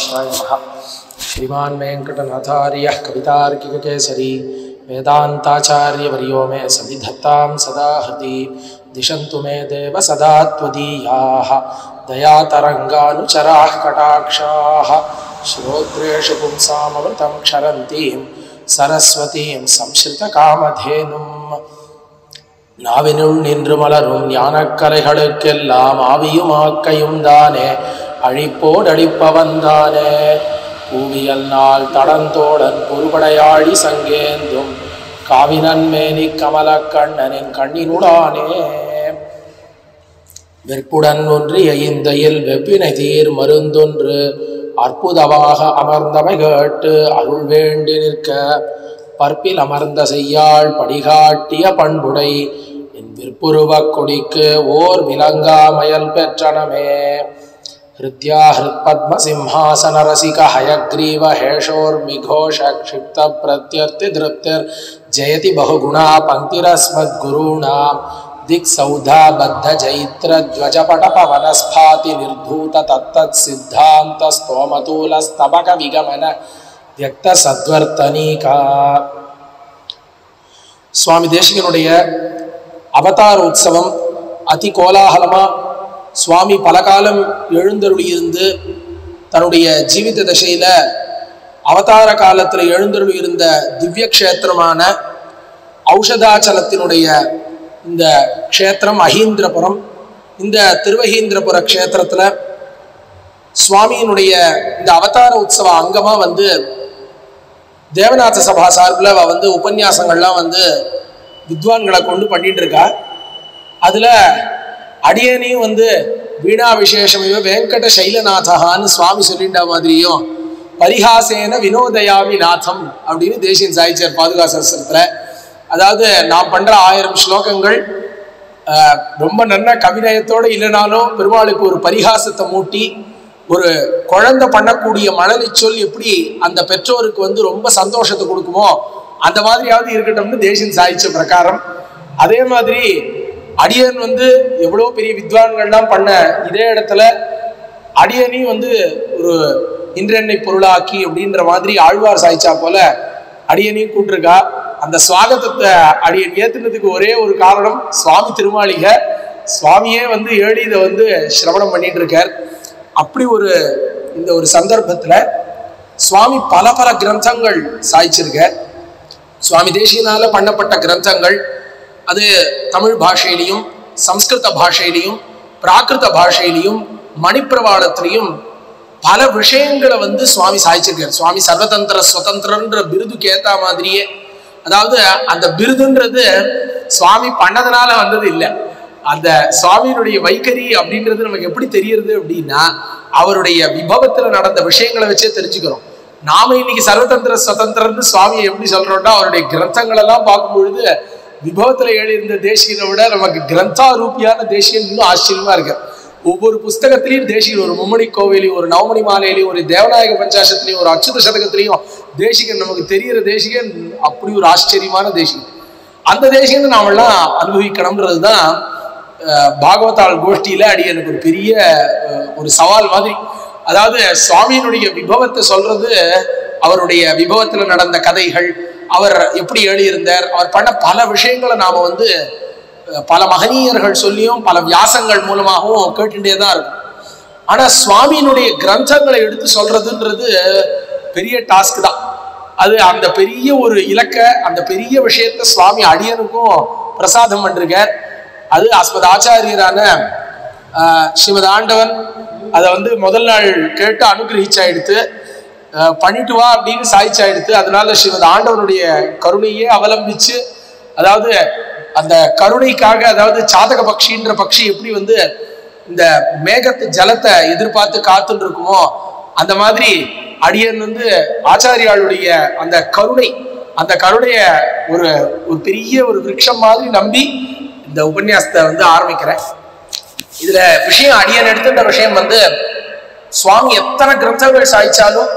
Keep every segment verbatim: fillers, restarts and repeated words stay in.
श्रीकृष्णाय नमः। श्रीमान वेंकटनाथार्य कवितार्किक केसरी वेदांताचार्य वर्यो मे सविधत्तां सदा हृदि दिशन्तु मे देव सदा त्वदीयाः। दयातरङ्गानुचराः कटाक्षाः श्रोत्रेषु पुंसामृतं क्षरन्तीं सरस्वतीं संश्रितकामधेनुम् நாவினுள் நின்று மலரும் ஞானக்கரைகளுக்கெல்லாம் ஆவியும் ஆக்கையும் தானே அழிப்போடு அழிப்பவன் தானே. பூவியல் நாள் தடந்தோடன் பொறுபடையாழி சங்கேந்தும் காவினன்மேனி கமலக்கண்ணனின் கண்ணினுடானே வெற்புடன் ஒன்றிய இந்தையில் வெப்பினை தீர் மருந்தொன்று அற்புதமாக அமர்ந்தவை கேட்டு அருள் வேண்டி நிற்க பற்பில் அமர்ந்த செய்யாள் படிகாட்டிய பண்புடை என் விற்புருவக் கொடிக்கு ஓர் விலங்காமயல் பெற்றனமே. ஹிருத்யா ஹிருத் பத்ம சிம்ஹாசன ரசிக ஹயக்ரீவ ஹேஷோர்மிகோஷ க்ஷிப்த பிரத்யர்த்தி திருப்திர் ஜெயதி பகுகுணா பங்கிரஸ்மத் குருணாம் திக் சௌதா பத்த ஜைத்ர ஜ்வஜபட பவனஸ்பாதி நிர்தூத தத்தத் சித்தாந்த ஸ்தோமதூல ஸ்தபக விகமன தியக்த சத்வர்த்தனீகா. சுவாமி தேசிகனுடைய அவதார உற்சவம் அதி கோலாகலமாக சுவாமி பலகாலம் எழுந்தருளியிருந்து தன்னுடைய ஜீவித தசையில் அவதார காலத்தில் எழுந்தருளியிருந்த திவ்ய க்ஷேத்திரமான ஔஷதாச்சலத்தினுடைய இந்த க்ஷேத்திரம் அஹீந்திரபுரம், இந்த திருவஹீந்திரபுர க்ஷேத்திரத்தில் சுவாமியினுடைய இந்த அவதார உற்சவ அங்கமாக வந்து தேவநாத சபா சார்பில் அவள் வந்து உபன்யாசங்கள்லாம் வந்து வித்வான்களை கொண்டு பண்ணிகிட்டு இருக்கா. அதில் அடியனையும் வந்து வீணா விசேஷமையும் வெங்கட சைலநாதகான்னு சுவாமி சொல்லிட்ட மாதிரியும் பரிகாசேன வினோதயாமி நாதம் அப்படின்னு தேசியன் சாய்ச்சியார் பாதுகா சஹஸ்ரத்தில். அதாவது நான் பண்ணுற ஆயிரம் ஸ்லோகங்கள் ரொம்ப நல்ல கவிநயத்தோடு இல்லைனாலும் பெருமாளுக்கு ஒரு பரிகாசத்தை மூட்டி ஒரு குழந்தை பண்ணக்கூடிய மனநிச்சொல் எப்படி அந்த பெற்றோருக்கு வந்து ரொம்ப சந்தோஷத்தை கொடுக்குமோ அந்த மாதிரியாவது இருக்கட்டும்னு தேசியன் சாய்ச்ச பிரகாரம். அதே மாதிரி அடியன் வந்து எவ்வளோ பெரிய வித்வான்கள்லாம் பண்ண இதே இடத்துல அடியனையும் வந்து ஒரு இன்றெண்ணை பொருளாக்கி அப்படின்ற மாதிரி ஆழ்வார் சாய்ச்சா போல அடியனையும் கூட்டிருக்கா. அந்த சுவாகத்தை அடியன் ஏத்துனதுக்கு ஒரே ஒரு காரணம் சுவாமி திருமாளிகை சுவாமியே வந்து ஏழி இதை வந்து சிரவணம் பண்ணிட்டு இருக்கார். அப்படி ஒரு இந்த ஒரு சந்தர்ப்பத்தில் சுவாமி பல பல கிரந்தங்கள் சாய்ச்சிருக்க. சுவாமி தேசிகனால் பண்ணப்பட்ட கிரந்தங்கள் அது தமிழ் பாஷையிலையும் சம்ஸ்கிருத பாஷையிலையும் பிராகிருத பாஷையிலையும் மணிப்பிரவாளத்திலையும் பல விஷயங்களை வந்து சுவாமி சாய்ச்சிருக்கார். சுவாமி சர்வதந்திர சுதந்திரன்ற விருதுக்கு ஏற்ற மாதிரியே, அதாவது அந்த விருதுன்றது சுவாமி பண்ணதுனால வந்தது இல்லை, அந்த சுவாமியினுடைய வைகரி அப்படின்றது நமக்கு எப்படி தெரியுது அப்படின்னா அவருடைய விபவத்தில் நடந்த விஷயங்களை வச்சே தெரிஞ்சுக்கிறோம். நாம இன்னைக்கு சர்வதந்திர சுதந்திரன்னு சுவாமியை எப்படி சொல்றோம்னா அவருடைய கிரந்தங்கள் எல்லாம் பார்க்கும்பொழுது விபவத்தில் எழுதியிருந்த தேசிகனை விட நமக்கு கிரந்தாரூபியான தேசிகன் இன்னும் ஆச்சரியமா இருக்கு. ஒவ்வொரு புஸ்தகத்திலையும் தேசிகன், ஒரு மும்மணி கோவிலையும் ஒரு நவமணி மாலையிலையும் ஒரு தேவநாயக பஞ்சாசத்திலையும் ஒரு அச்சுத சதகத்திலையும் தேசிகன் நமக்கு தெரிகிற தேசிகன் அப்படி ஒரு ஆச்சரியமான தேசிகன். அந்த தேசிகனை நாமெல்லாம் அனுபவிக்கணும்ன்றது தான் பாகவதால் கோஷ்டியில அடி எனக்கு ஒரு பெரிய ஒரு சவால் மாதிரி. அதாவது சுவாமியினுடைய விபவத்தை சொல்றது, அவருடைய விபவத்துல நடந்த கதைகள், அவர் எப்படி எழுதியிருந்தார், அவர் பண்ண பல விஷயங்களை நாம வந்து பல மகனீயர்கள் சொல்லியும் பல வியாசங்கள் மூலமாகவும் கேட்டுட்டே தான் இருக்கும். ஆனா சுவாமியினுடைய கிரந்தங்களை எடுத்து சொல்றதுன்றது பெரிய டாஸ்க் தான். அது அந்த பெரிய ஒரு இலக்க, அந்த பெரிய விஷயத்த சுவாமி அடியனுக்கும் பிரசாதம் பண்றார். அது அஸ்மத் ஆச்சாரியரான ஸ்ரீமத் ஆண்டவன் அதை வந்து முதல் நாள் கேட்டு அனுகிரகிச்சாயிடுத்து பண்ணிட்டு வா அப்படின்னு சாய்ச்சாயிடுத்து. அதனால ஸ்ரீமத் ஆண்டவனுடைய கருணையே அவலம்பிச்சு, அதாவது அந்த கருணைக்காக, அதாவது சாதக பக்ஷின்ற பக்ஷி எப்படி வந்து இந்த மேகத்து ஜலத்தை எதிர்பார்த்து காத்துட்டு இருக்குமோ அந்த மாதிரி அடியன் வந்து ஆச்சாரியாளுடைய அந்த கருணை, அந்த கருணைய ஒரு ஒரு பெரிய ஒரு விருட்சம் மாதிரி நம்பி இந்த உபன்யாசத்தை வந்து ஆரம்பிக்கிறேன். இதுல விஷயம் அடியன் எடுத்துட்ட விஷயம் வந்து சுவாமி எத்தனை கிரந்தங்கள் சாய்ச்சாலும்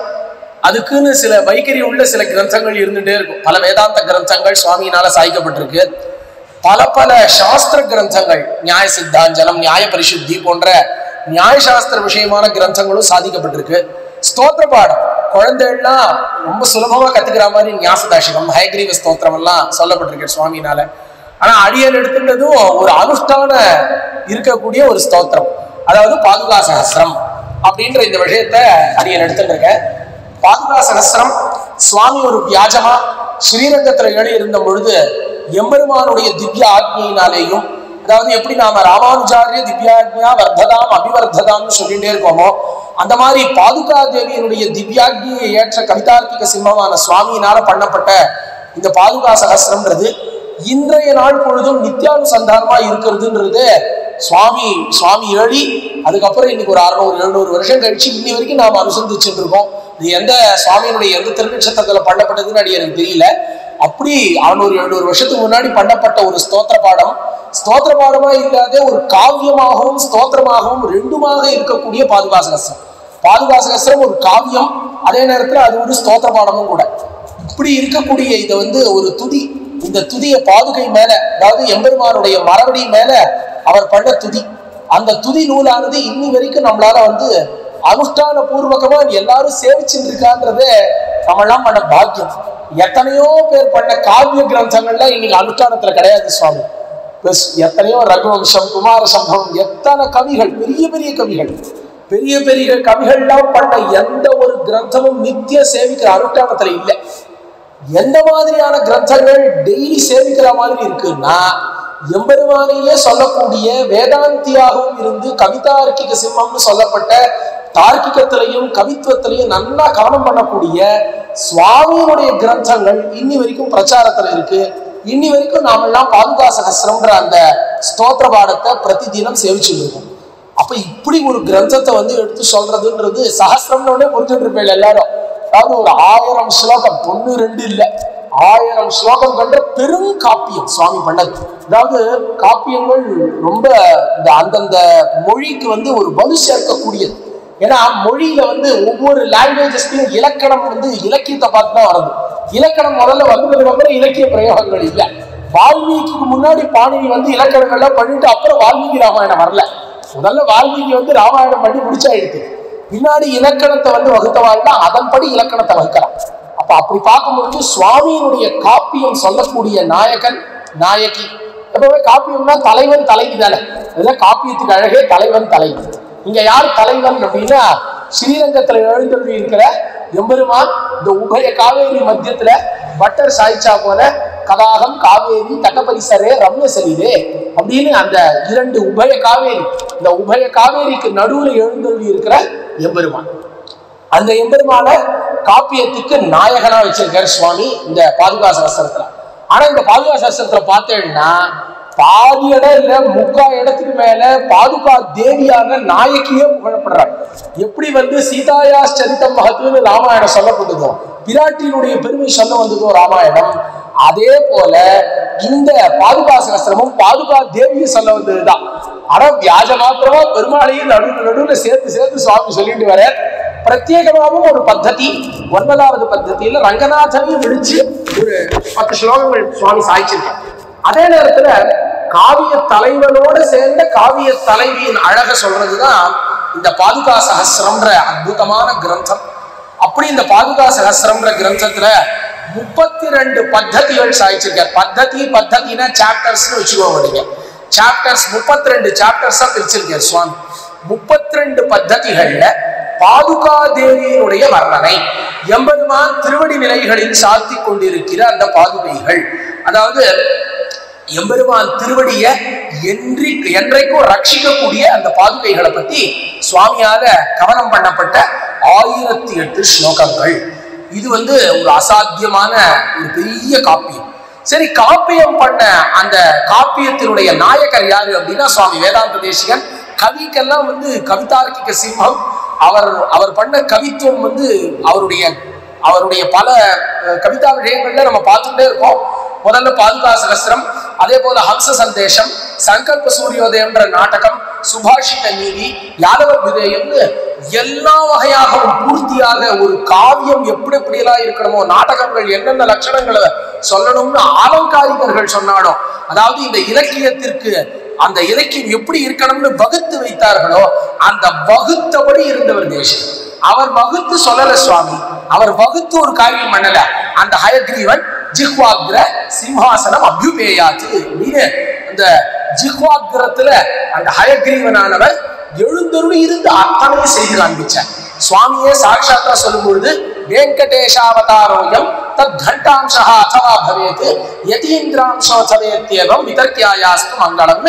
அதுக்குன்னு சில வைகரி உள்ள சில கிரந்தங்கள் இருந்துட்டே இருக்கும். பல வேதாந்த கிரந்தங்கள் சுவாமியினால சாய்க்கப்பட்டிருக்கு, பல பல சாஸ்திர கிரந்தங்கள் நியாய சித்தாஞ்சலம், நியாய பரிசுத்தி போன்ற நியாய சாஸ்திர விஷயமான கிரந்தங்களும் சாதிக்கப்பட்டிருக்கு. Stotra Pada, Korandella, Musulama Katigraman in Yasadasham, Hagri with Stotravalla, Solapatra Swami Nala, and Adia Redu or Anustana, Irka Kudia or Stotra, Ada Padhuka Sahasram, Abdinra in the Vajeta, Adia Redu, Padhuka Sahasram, Swami or Vyajama, Sriranga Tragadi in the Murder, Yembermanudia Divya Agni in Alayum. அதாவது எப்படி நாம ராமானுஜாரிய திவ்யாக்ஞா வர்ததாம் அபிவர்ததாம்னு சொல்லிட்டே இருக்கோமோ அந்த மாதிரி பாதுகா தேவியினுடைய திவ்யாக்ஞியை ஏற்ற கவிதார்த்திக சிம்மமான சுவாமியினால பண்ணப்பட்ட இந்த பாதுகா சகஸ்ரம்ன்றது இன்றைய நாள் பொழுதும் நித்யானுசந்தானமா இருக்குதுன்றது சுவாமி சுவாமி ஏழி அதுக்கு அப்புறம் இன்னைக்கு ஒரு அறுநூறு எழுநூறு வருஷம் கழிச்சு இன்னி வரைக்கும் நாம அனுசந்திச்சிட்டு இருக்கோம் இது எந்த சுவாமியினுடைய எந்த திருநட்சத்திரத்துல பண்ணப்பட்டதுன்னு எனக்கு தெரியல அப்படி அறுநூறு எழுநூறு வருஷத்துக்கு முன்னாடி பண்ணப்பட்ட ஒரு ஸ்தோத்திர பாடம் Stotra Padama Ilade or Kavya Mahom, Stotra Mahom, Rinduma Irka Kudia Padhuka Sahasram. Padhuka Sahasram or Kavyam, Adenatra, Stotra Padama Kuda. Pretty Irka Kudia, the Vende or Tudi, in the Tudi a Padukai manner, now the Emberman or a Maravadi manner, our Panda Tudi, and the Tudi Nulan, the Inni Verican Amlara on the Anustana Purvakaman, Yellar Savich in Rikandra there, Kamalam and a Bhagyam. Yatanayo, Panda Kavya Granthangala in Anustana Trakaya the Swami. Plus, Yataneo, Raghuvamsam, Kumarasambhavam, Yatana Kavihal, Periya Periya Kavihal, Periya Periya Kavihal, Panda Yanda or Granthamum, Nithya Sevikara, Anuttanathala illa. Yanda Madriyana Granthangal, daily Sevikara Madiri irukkunna, Emberumanaiye sollakoodiya, Vedantiyagavum irundhu, Kavitharkika Simmamnu sollapatta, Tarkikathilayum, Kavitvathilayum, Nalla Kavanam pannakoodiya, Swamiyinuடைய Granthangal, Inni varaikum Pracharathila irukku. இன்னி வரைக்கும் நாம எல்லாம் பாதுகா சஹஸ்ரம்ன்ற அந்த ஸ்தோத்திர பாடத்தை प्रतिदिनம் சேவிச்சிட்டு இருக்கோம். அப்ப இப்படி ஒரு கிரந்தத்தை வந்து எடுத்து சொல்றதுன்றது சஹஸ்ரம்னோட புரிஞ்சிட்டு இருப்பீங்க எல்லாரும். அதாவது ஒரு ஆயிரம் ஸ்லோகம் தொண்ணூறு இல்ல. ஆயிரம் ஸ்லோகம் கொண்ட பெரும் காப்பியம் சுவாமி பண்ணது. அதாவது காப்பியங்கள் ரொம்ப அந்த அந்த மொழிக்கு வந்து ஒரு வலு சேர்க்க கூடியது. ஏன்னா மொழியில வந்து ஒவ்வொரு லாங்குவேஜஸ்லயும் இலக்கணம் வந்து இலக்கியத்தை பார்த்து தான் வருது. இலக்கணம் முதல்ல வந்ததுக்கு அப்புறம் இலக்கிய பிரயோகங்கள் இல்ல. வால்மீகிக்கு முன்னாடி பாணினி வந்து இலக்கணங்கள பண்ணிட்டு அப்புறம் வால்மீகி ராமாயணம் வரல. முதல்ல வால்மீகி வந்து ராமாயணம் பண்ணி முடிச்சாயிடுச்சு. பின்னாடி இலக்கணத்தை வந்து வகுத்தவாள்னா அதன்படி இலக்கணத்தை வகுக்கலாம். அப்ப அப்படி பாக்கும்போது சுவாமியினுடைய காப்பியம் சொல்லக்கூடிய நாயகன் நாயகி. எப்பவுமே காப்பியம்னா தலைவன் தலைவி தானே. அதுல காப்பியத்துக்கு அழகே தலைவன் தலைவி. இங்க யார் தலைவன் அப்படின்னா ஸ்ரீரங்கத்துல எழுந்தருளி இருக்கிற எம்பெருமான் இந்த உபய காவேரி மத்தியத்துல பட்டர் சாய்ச்சா போல கதாகம் காவேரி தகபரிசரே ரம்யசரீரே அப்படின்னு அந்த இரண்டு உபய காவேரி இந்த உபய காவேரிக்கு நடுவுல எழுந்தருளி இருக்கிற எம்பெருமான் அந்த எம்பெருமான காப்பியத்துக்கு நாயகனா வச்சிருக்கார் சுவாமி இந்த பாதுகா சஹஸ்ரத்துல ஆனா இந்த பாதுகா சஹஸ்ரத்துல பார்த்தேன்னா பாதி இடத்துல முக்கா இடத்துக்கு மேல பாதுகா தேவியான நாயகியே புகழப்படுறாங்க. எப்படி வந்து சீதாயா சரிதம் மகத்துவன்னு ராமாயணம் சொல்லப்படுதோ பிராட்டியினுடைய பெருமை சொல்ல வந்ததோ ராமாயணம் அதே போல இந்த பாதுகா சஹஸ்ரமும் பாதுகா தேவியை சொல்ல வந்ததுதான். ஆனா வியாஜ மாத்திரமா பெருமாளையும் நடுவு நடுவுல சேர்த்து சேர்த்து சுவாமி சொல்லிட்டு வர பிரத்யேகமாகவும் ஒரு பத்தி ஒன்பதாவது பத்தியில ரங்கநாதனையும் விழிச்சு ஒரு பத்து ஸ்லோகங்கள் சுவாமி சாய்ச்சிருக்காங்க. அதே நேரத்துல காவிய தலைவனோட சேர்ந்த காவிய தலைவியின் அழக சொல்றதுதான் இந்த பாதுகா சஹஸ்ரம்ன்ற அற்புதமான கிரந்தம். அப்படி இந்த பாதுகா சஹஸ்ரம்ன்ற கிரந்தத்துல முப்பத்தி ரெண்டு பத்ததிகள் சாய்ச்சிருக்கார். பத்ததி பத்ததினா சாப்டர்ஸ்னு வச்சுக்கோங்க. சாப்டர்ஸ் முப்பத்தி ரெண்டு சாப்டர்ஸா பிரிச்சிருக்கார் சுவாமி. முப்பத்தி ரெண்டு பத்ததிகள்ல பாதுகா தேவியினுடைய வர்ணனை எம்பெருமான் திருவடி நிலைகளில் சாத்தி கொண்டிருக்கிற அந்த பாதுகைகள் அதாவது எம்பெருமான் திருவடிய என்றைக்கும் ரட்சிக்கக்கூடிய அந்த பாதுகைகளை பத்தி சுவாமியால கவனம் பண்ணப்பட்ட ஆயிரத்தி எட்டு ஸ்லோகங்கள். இது வந்து ஒரு அசாத்தியமான ஒரு பெரிய காப்பியம். சரி, காப்பியம் பண்ண அந்த காப்பியத்தினுடைய நாயகர் யாரு அப்படின்னா சுவாமி வேதாந்த தேசிகன். கவிக்கெல்லாம் வந்து கவிதார்க்கிக சிம்மம் அவர் அவர் பண்ண கவித்துவம் வந்து அவருடைய அவருடைய பல கவிதா விஷயங்கள்ல நம்ம பார்த்துட்டே இருக்கோம். முதல்ல பாதுகா சஹஸ்ரம், அதே போல ஹம்ச சந்தேஷம், சங்கல்ப சூரியோதயம்ன்ற நாடகம், சுபாஷித நீதி, யாதவ விதயம்னு எல்லா வகையாகவும் பூர்த்தியாக ஒரு காவியம் எப்படி எப்படியெல்லாம் இருக்கணுமோ நாடகங்கள் என்னென்ன லட்சணங்களை சொல்லணும்னு ஆலங்காரிகர்கள் சொன்னாலும் அதாவது இந்த இலக்கியத்திற்கு அந்த இலக்கியம் எப்படி இருக்கணும்னு வகுத்து வைத்தார்களோ அந்த வகுத்தபடி இருந்தவர் Desikan. our Bagutu Solala Swami, our Bagutur Kavi Manala, and the higher Grivan, Jikwagra, Simhasanam, Abhupeyati, the Jikwagra, and the higher Grivan Anava, Yurunduru in the Atami Sairan Vicha, Swami Sakshatra Solumurde, Venkatesha Avataroyam, Tadhantam Shahatava Bhavete, Yetindram Shotavetiavam, Vitarkya Yastu Mangalam.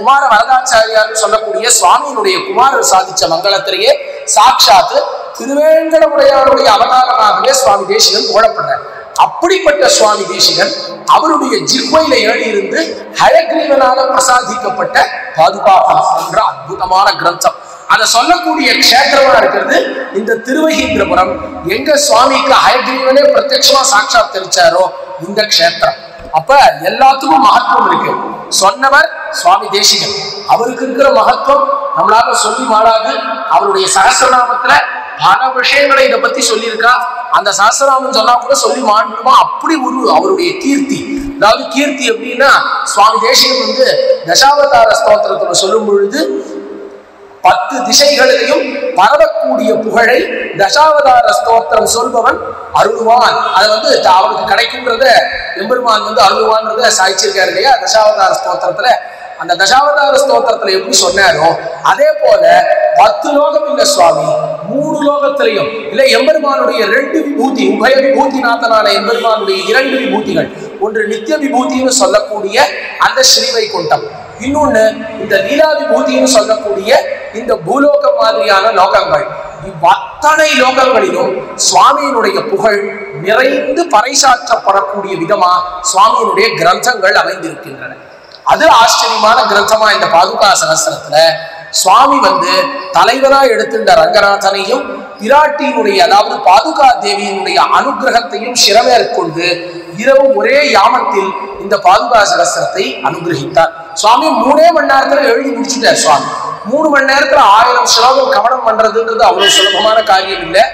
Kumara Madhacharya Solapuri, Swami Nuri, Kumara Sadicha Mangalatri, Sakshat, Tiruvengalaprayaru, Avatara, Swami Deshigan, Vodapata, Apuripata Swami Deshigan, Avudi, Jikwa Layari in the Hayagrivanana Prasadika Pata, Padhuka Sahasram, Butamara Grantham, and the Solapuri, Kshetra in the Tiruvahindrapuram, Yenga Swami, Hayagrivana, Protection of Sakshat Tercharo in the Kshetra. Upper Yellatuku Mahatum Sonnavar, Swami Deshigan, Avukura Mahatum, Hamlava Soli Maragan, Avudi Sahasramatra, Hana Vashamari, the Pati Solirka, and the Sahasram Janaka Soliman, Puri Uru, Avudi Kirti, Lavi Kirti of Dina, Swami Deshigan, Dashavatara Stotra Solumurd. But the Shaykhalayum, Parakudi of Puhare, Dashavadar, Stotam Solbavan, Aruvan, another tower, the Karakum there, Emberman, the Aruvan, the Saichil Gardia, Dashavadar Stotatre, and the Dashavadar Stotatre, Pusonero, Adepole, Patulogam in the Swami, Murulogatrium, the Emberman, a relative booty, who hired Bootinatana, Emberman, the relative booting, would Nithya Bibuti in Solakudia, and the Shrivai Kuntam. In the Lila Vibhuti in Solakuriya, in the Buloka Madriana Lokangai, the Vatanai Lokangarino, Swami Nureka Puhar, Mirai in the Parishata Parakudi Vidama, Swami Nure Granthangal Avendil Kindred. Other Ashtanimana Granthama in the Padhuka Sahasram, Swami Vande, Talaivana Edatil Rangaratanayum, Pirati Nuria, the Padhuka Devi Nuria, Anugrahatayum, Shiraver Kunde, Yiravu Mure Yamatil. In the Padhuka Sahasrathai Anugrahita Swami Mune Mandartha Early Muchita Swami Mune Mandartha Ayam Shalom Kamadam Mandradunda, the Solomana Kari in there,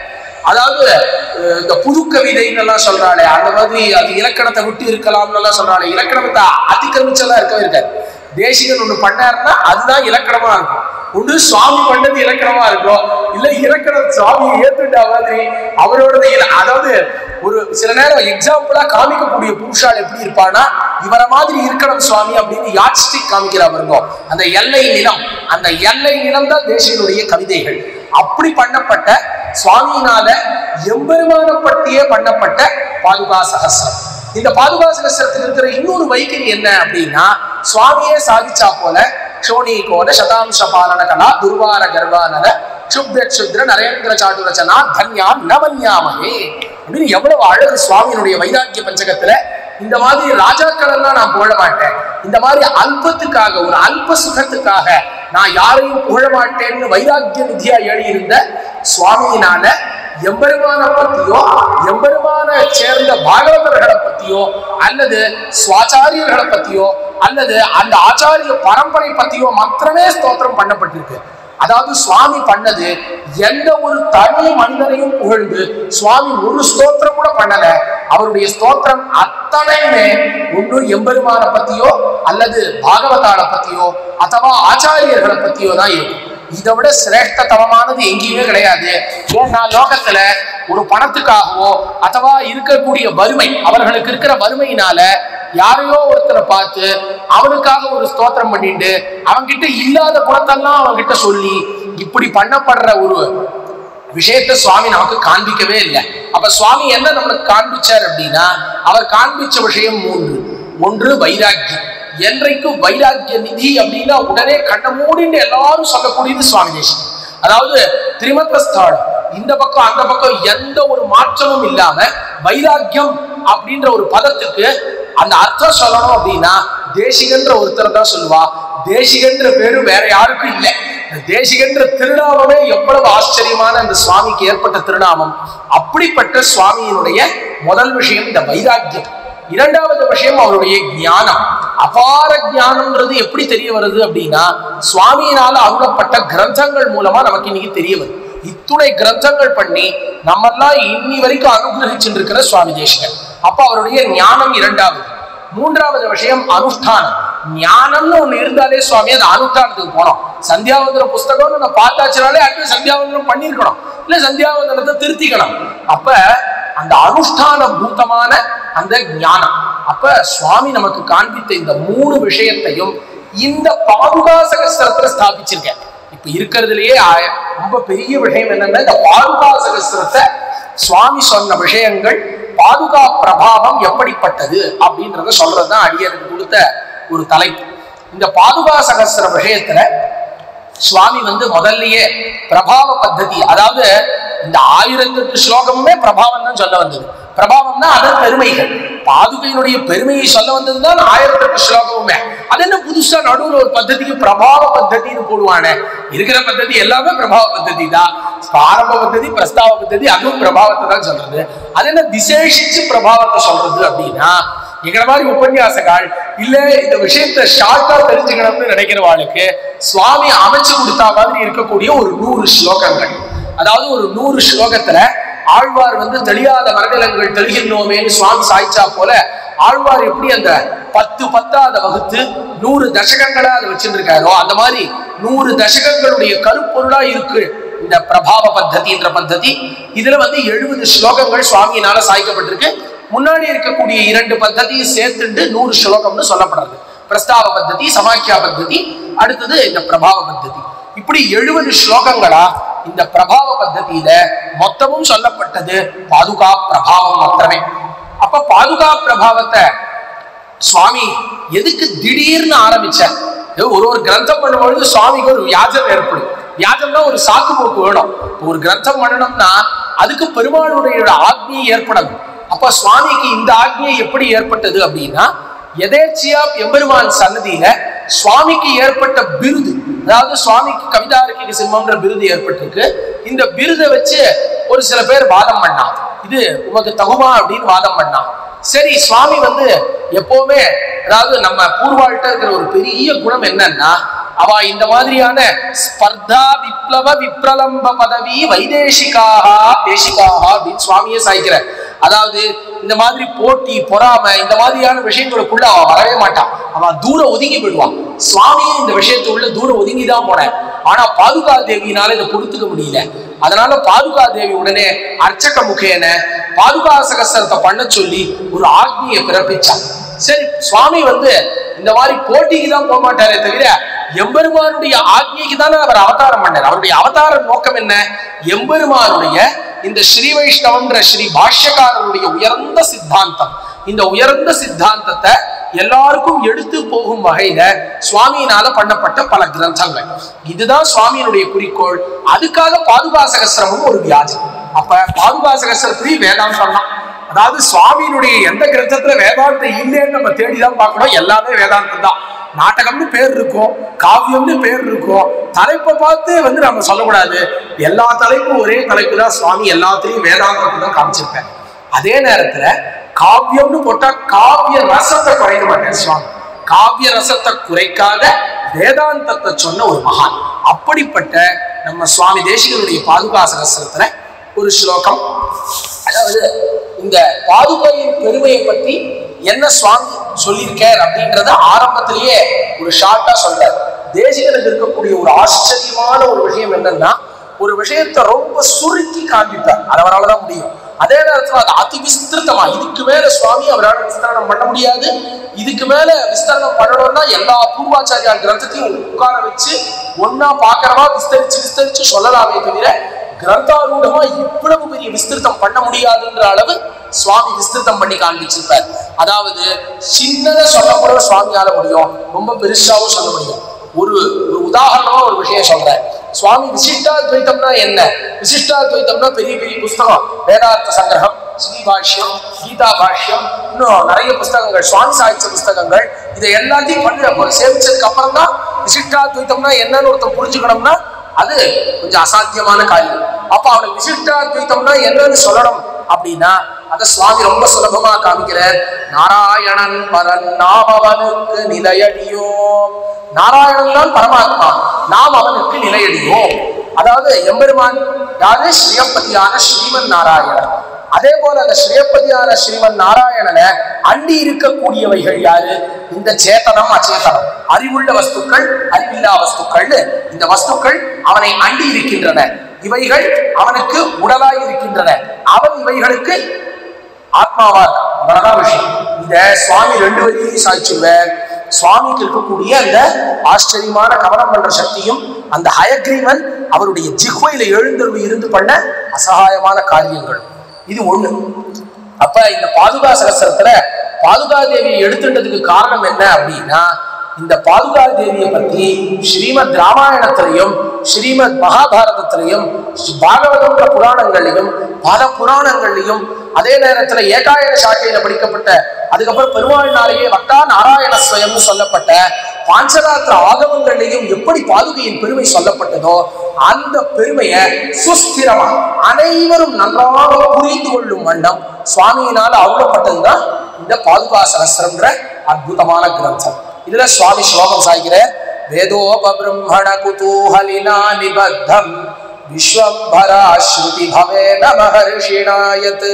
Ada the Pudukavi in La Solana, Adavadi, the Elecata Hutir Kalamala Solana, Elecata, Atikamichal Kavitan, Deshigan Pandarna, Ada Electramar, Udu Swami Pandam Electramar, Electra Swami Yetu Davadi, our other. Selenero, example, a comic of Pusha, a Pirpana, Ivaramadi Irkam Swami of the yardstick comic and the Yellay Nilam, and the Yellay Nilam, they should be a Kavide. Apri Pandapata, Swami Nada, Yumberman of Patia Pandapata, Padhuka Sahasram. In the Padhuka Sahasram, Hindu Waking in Abdina, Swami Savichapola, Shoni Koda, Shatam Shapalanakana, Durvara Garvana, Shubdet Shudran, Arendra Chaturachana, Tanyam, Navanyama. If you have a Swami, you can't get a In the Madi Raja Kalana Bodamate, in the Madi Alpataka, Alpasukataka, Nayari, Bodamate, Vaidaki, Yari in the Swami Nana, Yambermana Patio, Yambermana chair in the Bhagavata Patio, under the Swachari Patio, under the Achari Parampari Patio, Matranes, Totram Pandapatrika. That is Swami Pandade, Yenda will Tani Mandarim Puhundu, Swami Muru Stotram Pandana, our day Stotram Atane, Mundu Yembermana Patio, Alade, Bhagavatara Patio, Atama Acharya Patio Nayo. Either Sreta Tamana, the Ingiwe Rayade, Yona Lokatale, Urupanataka, Atava Irka Puri, Burmai, our Kirkara Burmai in Ale. Yario or Trapate, Avaka or Stotram Mandinde, Avangita Hila, the Puratana, Avangita Suli, Yipudi Panda Padra Uru, Vishet the Swami Naka Kandi Kavela, our Swami and our Kandi Charabina, our Kandi Chavasham Mundu, Mundu Vairagi, Yenriku Vairagi, Nidhi Abdina, Udane, Katamud in the alarm Solapudi the Swami. Allow the three months third. இந்த பக்கம் அந்த பக்கம் எந்த ஒரு மாற்றமும் இல்லாம வைராக்கியம் அப்படிங்கற ஒரு பதத்துக்கு அந்த அர்த்தம் சொல்லணும் அப்படினா தேசிகன்ற ஒருத்தர் தான் சொல்வா தேசிகன்ற பேரு வேற யாருக்கும் இல்ல தேசிகன்ற திருநாமமே எவ்வளவு ஆச்சரியமான அந்த சுவாமிக்கு ஏற்பட்ட திருநாமம் அப்படிப்பட்ட சுவாமியினுடைய முதல் விஷயம் இந்த வைராக்கியம் இரண்டாவது விஷயம் அவருடைய ஞானம் அபார ஞானம்ன்றது எப்படி தெரிய வருது அப்படினா சுவாமியால அருளப்பட்ட கிரந்தங்கள் மூலமா நமக்கு இன்னைக்கு தெரிய வருது இத்துணை கிரந்தங்கள் பண்ணி நம்மெல்லாம் இன்னி வரைக்கும் அனுகிரகிச்சிருக்கிற சுவாமி தேசிகன் அப்ப அவருடைய ஞானம் இரண்டாவது மூன்றாவது விஷயம் அனுஷ்டானம் ಜ್ಞಾನನ್ನು ಒಂದು இருந்தாலே ಸ್ವಾಮಿ ಅದು ಆಲುತಾಣಕ್ಕೆ போறோம் ಸಂಧ್ಯಾವಂದರ ಪುಸ್ತಕವನ್ನು ನಾವು ಪಾಠಾಚರಣೆ ಅಟ್ಲೀಸ್ಟ್ ಸಂಧ್ಯಾವಂದನ பண்ணிரணும் இல்ல ಸಂಧ್ಯಾವಂದನத்தை திருத்திக்கணும் அப்ப அந்த ಅನುಷ್ಠಾನ ಭೂತமான அந்த ஞானம் அப்ப சுவாமி நமக்கு காண்பித்த இந்த மூணு விஷயத்தையும் இந்த பாதுகா சகஸ்ரத்துல ஸ்தாபிச்சிருக்கார் இப்ப இருக்குறதுலயே ரொம்ப பெரிய விஷயம் என்னன்னா இந்த பாதுகா சகஸ்ரத்தை சுவாமி சொன்ன விஷயங்கள் பாதுகா பிரபாவம் எப்படிப்பட்டது அப்படின்றத சொல்றது தான் அடியருக்கு கொடுத்த ஒரு தலைப்பு இந்த பாதுகா சகஸ்ர விஷயத்துல சுவாமி வந்து முதல்லயே பிரபாவ பத்தி அதாவது இந்த ஆயிரத்து எட்டு ஸ்லோகமுமே பிரபாவம் தான் சொல்ல வந்தது பிரபாவம்னா அதன் பெருமைகள் பாதுகையினுடைய பெருமையை சொல்ல வந்தது தான் ஆயிரத்து எட்டு ஸ்லோகமுமே அது என்ன புதுசா நடுவுல ஒரு பத்திக்கு பிரபாவ பத்தின்னு போடுவானே இருக்கிற பத்தி எல்லாமே பிரபாவ பத்தி தான் ஆரம்ப பத்தி பிரஸ்தாவ பத்தி அதுவும் பிரபாவத்தை தான் சொல்றது அது என்ன விசேஷிச்சு பிரபாவத்தை சொல்றது அப்படின்னா இங்கற மாதிரி உபன்யாசகால் இல்ல இந்த விஷயத்தை ஷார்ட்டா தெரிஞ்சுக்கணும்னு நினைக்கிறவாளுக்கு சுவாமி அமைச்சு கொடுத்த மாதிரி இருக்கக்கூடிய ஒரு நூறு ஸ்லோகங்கள் அதாவது ஒரு நூறு ஸ்லோகத்துல ஆழ்வார் வந்து தெளியாத வரங்கலங்கள் தெளிகின்றோமேன்னு சுவாமி சாய்ச்சா போல ஆழ்வார் எப்படி அந்த பத்து பத்தாவது வகுத்து நூறு தசகங்களா அதை வச்சிருக்காரோ அந்த மாதிரி நூறு தசகங்களுடைய கருப்பொருளா இருக்கு இந்த பிரபாவ பத்தின்ற பத்தி இதுல வந்து எழுபது ஸ்லோகங்கள் சுவாமியினால சாய்க்கப்பட்டிருக்கு முன்னாடி இருக்கக்கூடிய இரண்டு பத்தியை சேர்த்துண்டு நூறு ஸ்லோகம்னு சொல்லப்படுறது பிரஸ்தாவ பத்தி சமாக்கியா பத்தி அடுத்தது இந்த பிரபாவ பத்தி இப்படி எழுபது ஸ்லோகங்களா இந்த பிரபாவ பத்தியில மொத்தமும் சொல்லப்பட்டது பாதுகா பிரபாவம் மாத்திரமே அப்ப பாதுகா பிரபாவத்தை சுவாமி எதுக்கு திடீர்னு ஆரம்பிச்சார் ஒரு ஒரு கிரந்தம் பண்ணும்பொழுது சுவாமிக்கு ஒரு வியாஜம் ஏற்படும் வியாஜம்னா ஒரு சாக்கு போக்கு வேணும் ஒரு கிரந்தம் பண்ணணும்னா அதுக்கு பெருமாளுடைய ஆக்னியை ஏற்படணும் அப்ப சுவாமிக்கு இந்த ஆக்னியை எப்படி ஏற்பட்டது அப்படின்னா எதேச்சியா எம்பெருமான் சன்னதியில சுவாமிக்கு ஏற்பட்ட விருது அதாவது சுவாமிக்கு கவிதார்க்கிக சிம்மம்ன்ற விருது ஏற்பட்டிருக்கு இந்த விருதை வச்சு ஒரு சில பேர் வாதம் பண்ணா இது உமக்கு தகுமா அப்படின்னு வாதம் பண்ணா சரி சுவாமி வந்து எப்பவுமே அதாவது நம்ம பூர்வாள்கிட்ட இருக்கிற ஒரு பெரிய குணம் என்னன்னா அவ இந்த மாதிரியான ஸ்பர்தா விப்ளவ விப்ரலம்ப பதவி வைதேசிகாக தேசிகாக அப்படின்னு சுவாமியே சாய்க்கிற அதாவது இந்த மாதிரி போட்டி பொறாம இந்த மாதிரியான விஷயங்களுக்குள்ள அவ வரவே மாட்டான் அவன் தூரம் ஒதுங்கி போயிடுவான் சுவாமியும் இந்த விஷயத்துக்குள்ள தூரம் ஒதுங்கிதான் போனேன் ஆனா பாதுகா தேவியினால இதை பொறுத்துக்க முடியல அதனால பாதுகா தேவி உடனே அர்ச்சக முகேன பாதுகா சகஸ்ரத்தை பண்ண சொல்லி ஒரு ஆக்னியை பிறப்பிச்சான் சரி சுவாமி வந்து இந்த மாதிரி போட்டிக்கு தான் போக மாட்டாரே தவிர எம்பெருமானுடைய ஆக்னிக்கு தானே அவர் அவதாரம் பண்ணார் அவருடைய அவதார நோக்கம் என்ன எம்பெருமானுடைய இந்த ஸ்ரீ வைஷ்ணவன்ற ஸ்ரீ பாஷ்யக்காரருடைய உயர்ந்த சித்தாந்தம் இந்த உயர்ந்த சித்தாந்தத்தை எல்லாருக்கும் எடுத்து போகும் வகையில சுவாமியினால பண்ணப்பட்ட பல கிரந்தங்கள் இதுதான் சுவாமியினுடைய குறிக்கோள் அதுக்காக பாதுகா சகஸ்ரமும் ஒரு வியாஜம் அப்ப பாதுகா சகஸ்ரத்திலேயே வேதாந்தம் தான் அதாவது சுவாமியினுடைய எந்த கிரந்தத்துல வேதாந்தம் இல்லைன்னு நம்ம தேடிதான் பார்க்கணும் எல்லாமே வேதாந்தம் தான் நாடகம்னு பேர் இருக்கும் காவியம்னு பேர் இருக்கும் தலைப்பை பார்த்து வந்து நம்ம சொல்லக்கூடாது எல்லா தலைப்பும் ஒரே தலைப்பு தான் சுவாமி எல்லாத்திலையும் வேதாந்தத்தை தான் காமிச்சிருக்காரு அதே நேரத்துல காவியம்னு போட்டா காவிய ரசத்தை குறைக்க மாட்டேன் சுவாமி காவிய ரசத்தை குறைக்காத வேதாந்தத்தை சொன்ன ஒரு மகான் அப்படிப்பட்ட நம்ம சுவாமி தேசிகனுடைய பாதுகா சகஸ்ரத்துல ஒரு ஸ்லோகம் அதாவது இந்த பாதுகையின் பெருமையை பற்றி என்ன சுவாமி சொல்லியிருக்கார் அப்படின்றத ஆரம்பத்திலேயே ஒரு ஷார்ட்டா சொல்றார் தேசிகனுக்கு இருக்கக்கூடிய ஒரு ஆச்சரியமான ஒரு விஷயம் என்னன்னா ஒரு விஷயத்தை ரொம்ப சுருக்கி காண்பிப்பார் அதனாலதான் முடியும் அதே நேரத்துல அது அதி விஸ்திருத்தமா இதுக்கு மேல சுவாமி அவரால் விஸ்தாரணம் பண்ண முடியாது இதுக்கு மேல விஸ்தாரணம் பண்ணணும்னா எல்லா பூர்வாச்சாரியா கிரந்தத்தையும் உட்கார வச்சு ஒன்னா பாக்கிறவா விஸ்தரிச்சு விஸ்தரிச்சு சொல்லலாமே தவிர கிரந்தாரூடமா இவ்வளவு பெரிய விஸ்திருத்தம் பண்ண முடியாதுன்ற அளவு சுவாமி விஸ்திருத்தம் பண்ணி காண்பிச்சிருப்பார் அதாவது சின்னதை சொல்ல கூட சுவாமியால முடியும் ரொம்ப பெருசாவும் சொல்ல முடியும் ஒரு ஒரு உதாரணமா ஒரு விஷயம் சொல்றேன் சுவாமி விசிஷ்டாத்வைத்தம்னா என்ன விசிஷ்டாத்வைத்தம்னா பெரிய பெரிய புஸ்தகம் வேதார்த்த சங்கிரகம் ஸ்ரீபாஷ்யம் கீதா பாஷ்யம் இன்னும் நிறைய புஸ்தகங்கள் சுவாமி சாகித்ய புஸ்தகங்கள் இதை எல்லாத்தையும் பண்ண சேமிச்சதுக்கு அப்புறம் தான் விசிஷ்டாத்வைத்தம்னா என்னன்னு ஒருத்தர் புரிஞ்சுக்கணும்னா அது கொஞ்சம் அசாத்தியமான காரியம் அப்ப அவனுக்கு விசிஷ்டாத்வைத்தம்னா என்னன்னு சொல்லணும் அப்படின்னா அத சுவாமி ரொம்ப சுலபமா காமிக்கிறார் நாராயணன் பரன் நாம் அவனுக்கு நிலையடியோம் நாராயணன் தான் பரமாத்மா நாம் அவனுக்கு நிலையடியோம் அதாவது எம்பெருமான் யாரு ஸ்ரீயப்பதியான ஸ்ரீமன் நாராயணன் அதேபோல அந்த ஸ்ரீபதியான ஸ்ரீமன் நாராயணனை அள்ளி இருக்கக்கூடியவைகள் யாரு? இந்த சேதனம் அச்சேதனம், அறிவுள்ள வஸ்துக்கள் அறிவில்லா வஸ்துக்கள், இந்த வஸ்துக்கள் அவனை அள்ளி இருக்கின்றன. இவைகள் அவனுக்கு உடலாய் இருக்கின்றன, அவன் இவைகளுக்கு ஆத்மாவா இருக்கான். விஷயம் இந்த சுவாமி ரெண்டு வரையும் சாய்ச்சுவார். சுவாமிக்கு இருக்கக்கூடிய அந்த ஆச்சரியமான கவனம் பண்ற சக்தியும் அந்த ஹயக்ரீவன் அவருடைய ஜிஹ்வையில எழுந்தருள் இருந்து பண்ண அசகாயமான காரியங்கள் இது ஒண்ணு. அப்ப இந்த பாதுகா சகஸ்ரத்துல பாதுகா தேவியை எடுத்துட்டதுக்கு காரணம் என்ன அப்படின்னா, இந்த பாதுகா தேவியை பத்தி ஸ்ரீமத் ராமாயணத்திலையும் ஸ்ரீமத் மகாபாரதத்திலையும் பாகவதன்ற புராணங்களையும் பல புராணங்களையும் அதே நேரத்துல ஏகாயன சாக்கையில படிக்கப்பட்ட, அதுக்கப்புறம் பெருமாள்னாலேயே வட்டா நாராயண ஸ்வயம்னு சொல்லப்பட்ட பாஞ்சராத்திர ஆகமங்களையும் எப்படி பாதுகையின் பெருமை சொல்லப்பட்டதோ அந்த பெருமையை சுஸ்திரமா அனைவரும் நன்றாக புரிந்து கொள்ளும் வண்ணம் சுவாமியினால அருளப்பட்டதுதான் இந்த பாதுகா சகஸ்ரம்ன்ற அற்புதமான கிரந்தம். இதுல சுவாமி ஸ்லோகம் சாய்கிற வேதோபிரம்மண குதூஹலினா நிபத்தம் விஸ்வம்பராஸ்ருதி பவேத மஹர்ஷிணாயத்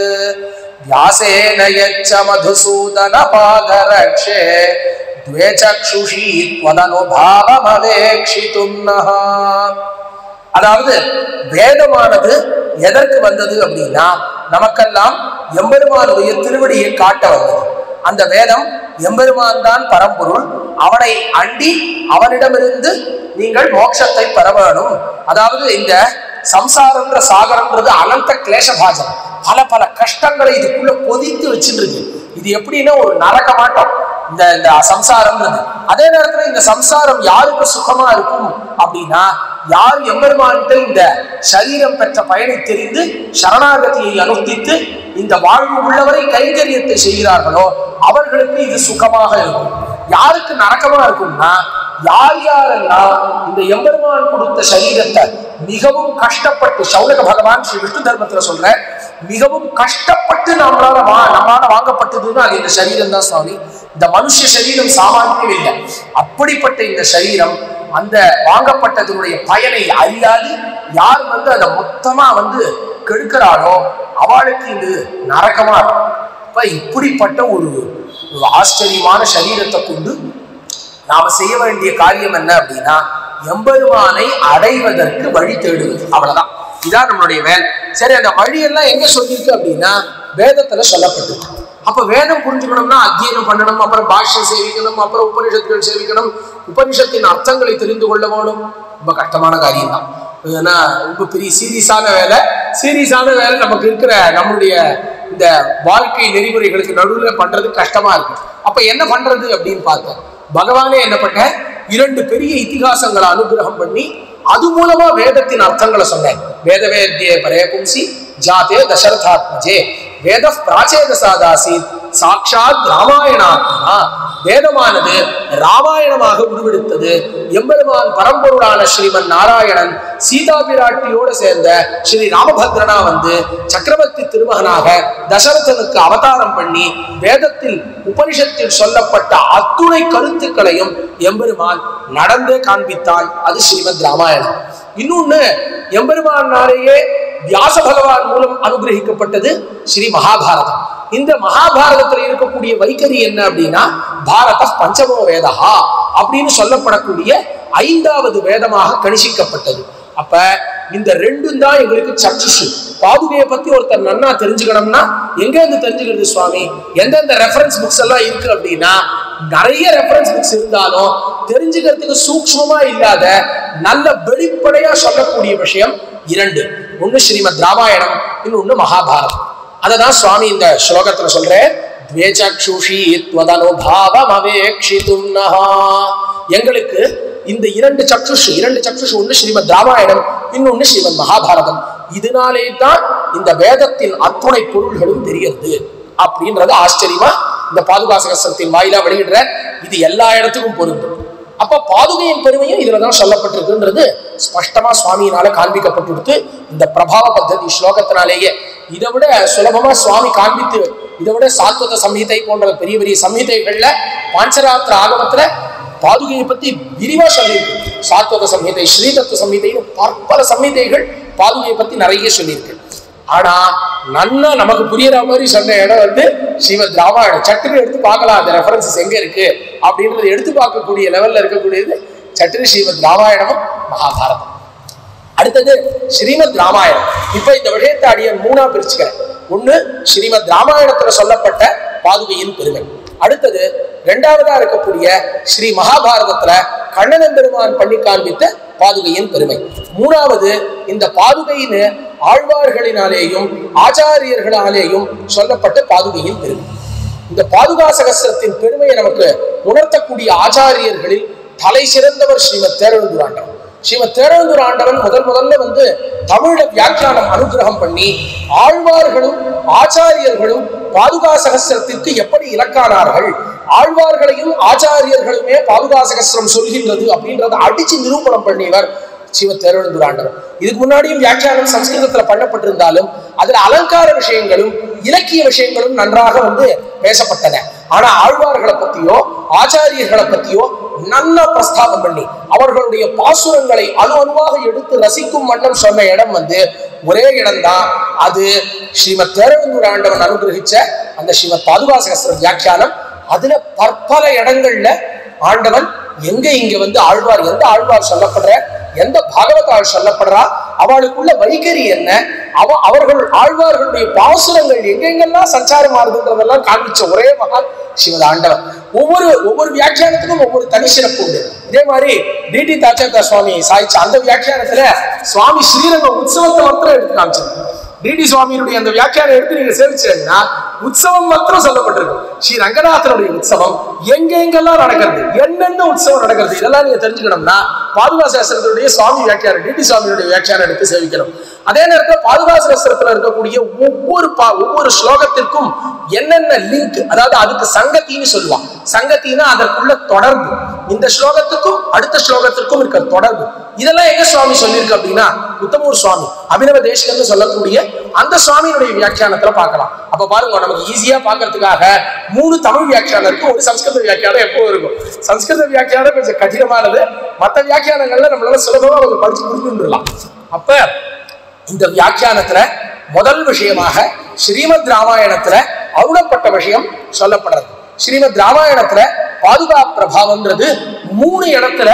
வியாசேன யச்ச மதுசூதன பாதரக்ஷே த்வே சக்ஷுஷி த்வதனுபாவம் அவேக்ஷிதும் நஹ. அதாவது வேதமானது எதற்கு வந்தது அப்படின்னா, நமக்கெல்லாம் எம்பெருமானுடைய திருவடியை காட்ட வந்தது. அந்த வேதம் எம்பெருமான் தான் பரம்பொருள், அவனை அண்டி அவனிடமிருந்து நீங்கள் மோட்சத்தை பெற வேணும். அதாவது இந்த சம்சாரன்ற சாகரம்ன்றது அனந்த கிளேசபாஜனம், பல பல கஷ்டங்களை இதுக்குள்ள பொதித்து வச்சுருக்கு. இது எப்படின்னா ஒரு நரகமாட்டம் இந்த இந்த சம்சாரம்ன்றது. அதே நேரத்துல இந்த சம்சாரம் யாருக்கு சுகமா இருக்கும் அப்படின்னா, யார் எம்பெருமான்கிட்ட இந்த சரீரம் பெற்ற பயனை தெரிந்து சரணாகதியை அனுஷ்டித்து இந்த வாழ்வு உள்ளவரை கைங்கரியத்தை செய்கிறார்களோ அவர்களுக்கு இது சுகமாக இருக்கும். யாருக்கு நரகமா இருக்கும்னா, யார் யாரெல்லாம் இந்த எம்பெருமான் கொடுத்த சரீரத்தை மிகவும் கஷ்டப்பட்டு, சௌனக பகவான் ஸ்ரீ விஷ்ணு தர்மத்துல சொல்ற மிகவும் கஷ்டப்பட்டு நம்மளால வா நம்மளால வாங்கப்பட்டதுன்னா அது இந்த சரீரம் தான் சுவாமி. இந்த மனுஷ சரீரம் சாமானியம் இல்லை. அப்படிப்பட்ட இந்த சரீரம் அந்த வாங்கப்பட்டதனுடைய பயனை அறியாது யார் வந்து அதை மொத்தமா வந்து கெடுக்கிறாரோ அவளுக்கு இது நரகமா இருக்கும். இப்ப இப்படிப்பட்ட ஒரு ஆச்சரியமான சரீரத்தை கொண்டு நாம செய்ய வேண்டிய காரியம் என்ன அப்படின்னா, எம்பெருமானை அடைவதற்கு வழி தேடுவது, அவ்வளவுதான். இதான் நம்மளுடைய வேலை. சரி, அந்த வழியெல்லாம் எங்க சொல்லியிருக்கு அப்படின்னா வேதத்துல சொல்லப்பட்டிருக்கு. அப்ப வேதம் புரிஞ்சுக்கணும்னா அத்தியனம் பண்ணணும், அப்புறம் பாஷ்யம் சேவிக்கணும், அப்புறம் உபனிஷத்துகள் சேவிக்கணும், உபனிஷத்தின் அர்த்தங்களை தெரிந்து கொள்ள வேணும். ரொம்ப கஷ்டமான காரியம் தான். ஏன்னா ரொம்ப பெரிய சீரியஸான வேலை. சீரியஸான வேலை நமக்கு இருக்கிற நம்மளுடைய இந்த வாழ்க்கை நெறிமுறைகளுக்கு நடுவில் பண்றது கஷ்டமா இருக்கு. அப்ப என்ன பண்றது அப்படின்னு பார்த்தேன். பகவானே என்ன பண்ண, இரண்டு பெரிய இதிகாசங்களை அனுகிரகம் பண்ணி அது மூலமா வேதத்தின் அர்த்தங்களை சொன்னேன். வேத வேத்தியே பரே பும்சி ஜாதே தசரதாத்மஜே வேத பிராச்சேதாசி சாட்சாத் ராமாயணாத்மா. வேதமானது ராமாயணமாக உருவெடுத்தது. எம்பெருமான் பரம்பொருளான ஸ்ரீமன் நாராயணன் சீதா பிராட்டியோடு சேர்ந்த ஸ்ரீ ராமபத்ரனா வந்து சக்கரவர்த்தி திருமகனாக தசரதனுக்கு அவதாரம் பண்ணி வேதத்தில் உபனிஷத்தில் சொல்லப்பட்ட அத்துணை கருத்துக்களையும் எம்பெருமான் நடந்தே காண்பித்தான். அது ஸ்ரீமத் ராமாயணம். இன்னொன்னு எம்பெருமானாலேயே வியாச பகவான் மூலம் அனுகிரகிக்கப்பட்டது ஸ்ரீ மகாபாரதம். இந்த மகாபாரதத்துல இருக்கக்கூடிய வைகரி என்ன அப்படின்னா, பாரத பஞ்சமோ வேதஹா அப்படின்னு சொல்லப்படக்கூடிய ஐந்தாவது வேதமாக கணிசிக்கப்பட்டது. அப்ப இந்த ரெண்டும் தான் எங்களுக்கு சக்ஷுஷு. பாதுகையை பத்தி ஒருத்தர் நன்னா தெரிஞ்சுக்கணும்னா எங்க இருந்து தெரிஞ்சுக்கிறது சுவாமி? எந்தெந்த ரெஃபரன்ஸ் புக்ஸ் எல்லாம் இருக்கு அப்படின்னா, நிறைய ரெஃபரன்ஸ் புக்ஸ் இருந்தாலும் தெரிஞ்சுக்கிறதுக்கு சூக்ஷ்மமா இல்லாத நல்ல வெளிப்படையா சொல்லக்கூடிய விஷயம் இரண்டு. ஒண்ணு ஸ்ரீமத் ராமாயணம், இன்னொன்னு மகாபாரதம். அததான் சுவாமி இந்த ஸ்லோகத்துல சொல்றேன். எங்களுக்கு இந்த இரண்டு சக்ஷுஷு, இரண்டு சக்ஷுஷு, ஒண்ணு ஸ்ரீமத் ராமாயணம், இன்னொன்னு ஸ்ரீமத் மகாபாரதம். இதனாலே தான் இந்த வேதத்தின் அத்துணை பொருள்களும் தெரிகிறது அப்படின்றது ஆச்சரியமா இந்த பாதுகா சகஸ்ரத்தின் வாயிலா வெளியிடுற. இது எல்லா இடத்துக்கும் பொருந்தும். அப்ப பாதுகையின் பெருமையும் இதுலதான் சொல்லப்பட்டிருக்குன்றது ஸ்பஷ்டமா சுவாமியினால காண்பிக்கப்பட்டு இந்த பிரபாவ பத்தி ஸ்லோகத்தினாலேயே இதை விட சுலபமா சுவாமி காண்பித்து, இதை விட சாத்வத சம்ஹிதை போன்ற பெரிய பெரிய சம்ஹிதைகள்ல பாஞ்சராத்திர ஆகமத்துல பாதுகையை பத்தி விரிவா சொல்லியிருக்கு. சாத்வத சம்ஹிதை, ஸ்ரீதத்துவ சம்ஹிதைன்னு பற்பல சம்ஹிதைகள் பாதுகையை பத்தி நிறைய சொல்லியிருக்கு. Ada, Nana Namakuria Mari Sunday, she was Dava, Chatri Pakala, the reference is Engerke, up into the Earth Pakapudi, level like a good Chatri, she was Dava and Mahabharata. At the day, Srimad Ramayana, if I the Vedanta and Muna Pirchka, Munda, Srimad Ramayana Sola Pata, Padu in Pyramid. At the day, Vendavada Kapuria, Sri Mahabharata, Kandan Burman Pandikan with the Padu in Pyramid. Muna in the Padu in Alvar Halinaleum, Acharya Halinaleum, Solapata Padu in Pyramid. The Padhuka Sahasram in Pyramid and Amaka, Munata Kudi Acharya Halil, Thalai Shirandavar Shiva Terran Duranda. Shiva Terran Duranda and Mother Mother Tamil of Yakan and Anugraham Pani, Alvar Hadu, Acharya Hadu, Padhuka Sahasram, Yapati Ilakana Hadu, Alvar Halim, Acharya Halume, Padhuka Sahasram Sulhim, the Appeal of the Artichin Rupa Panivar. Shiva Terran Duranda. If Munadi Yakan Sanskrit of the Pandapatrandalum, other Alankar of Shangalum, Yelaki of Shangalum, Nandraham there, Pesapatana, Ana Alvar Halapatio, Acharya Halapatio, Nana Prasthavamani, our Hurdy of Pasu and Gari, Alonwa, Yudit Rasikum Mandam Sama Yadam and there, Mureganda, Ade, Shiva Terran Duranda and Anugrahitcha, and the Shiva Padhuka Sahasram Yakanam, Adina Parpara Yadangal, Andaman, Yenge Ingavan, the Alvar, Yanda Alvar Salapatra. எந்த பாகவதால் சொல்லப்படுறா அவளுக்குள்ள வைகரி என்ன அவ அவர்கள் ஆழ்வார்களுடைய பாசுரங்கள் எங்கெங்கெல்லாம் சஞ்சாரம் ஆகுதுன்றதெல்லாம் காண்பிச்ச ஒரே மகா சிவதாண்டவர் ஒவ்வொரு ஒவ்வொரு வியாக்கியானத்துக்கும் ஒவ்வொரு தனி சிறப்பு உண்டு இதே மாதிரி டிடி தாச்சா சுவாமி சாய்ச்ச அந்த வியாக்கியானத்துல சுவாமி ஸ்ரீரங்க உற்சவத்தை மட்டும் எடுத்து காமிச்சார் டிடி சுவாமியுடைய அந்த வியாக்கியானம் எடுத்து நீங்க சேவிச்சீங்கன்னா உற்சவம் மட்டும் சொல்லப்பட்டிருக்கு ஸ்ரீ ரங்கநாதருடைய உற்சவம் எங்கெங்கெல்லாம் நடக்கிறது என்னென்ன உற்சவம் நடக்கிறது இதெல்லாம் நீங்க தெரிஞ்சுக்கணும்னா பாதுகா சாஸ்திரத்துடைய சுவாமி வியாக்கியானம் டிடி சுவாமியுடைய வியாக்கியானம் எடுத்து சேவிக்கணும் அதே நேரத்தில் பாதுகா சாஸ்திரத்துல இருக்கக்கூடிய ஒவ்வொரு ஒவ்வொரு ஸ்லோகத்திற்கும் என்னென்ன லிங்க் அதாவது அதுக்கு சங்கத்தின்னு சொல்லுவாங்க சங்கத்தினா அதற்குள்ள தொடர்பு இந்த ஸ்லோகத்துக்கும் அடுத்த ஸ்லோகத்துக்கும் இருக்க தொடர்பு இதெல்லாம் எங்க சுவாமி சொல்லிருக்கார் அப்படினா உத்தமூர் சுவாமி அபிநவ தேசிகன்னு சொல்லக்கூடிய அந்த சுவாமியுடைய வியாக்கியானத்துல பார்க்கலாம் அப்ப பாருங்க நமக்கு ஈஸியா பார்க்கிறதுக்காக மூணு தமிழ் வியாக்கியானம் இருக்கு ஒரு சமஸ்கிருத வியாக்கியானம் எப்போ இருக்கும் சமஸ்கிருத வியாக்கியானம் கொஞ்சம் கடினமானது மத்த வியாக்கியானங்கள்ல நம்மளால சுலபமா கொஞ்சம் படிச்சு புரிஞ்சுடலாம் அப்ப இந்த வியாக்கியானத்துல முதல் விஷயமாக ஸ்ரீமத் ராமாயணத்துல அருளப்பட்ட விஷயம் சொல்லப்படுறது ஸ்ரீமத் ராமாயணத்துல பாதுகா பிரபாவம்ன்றது மூணு இடத்துல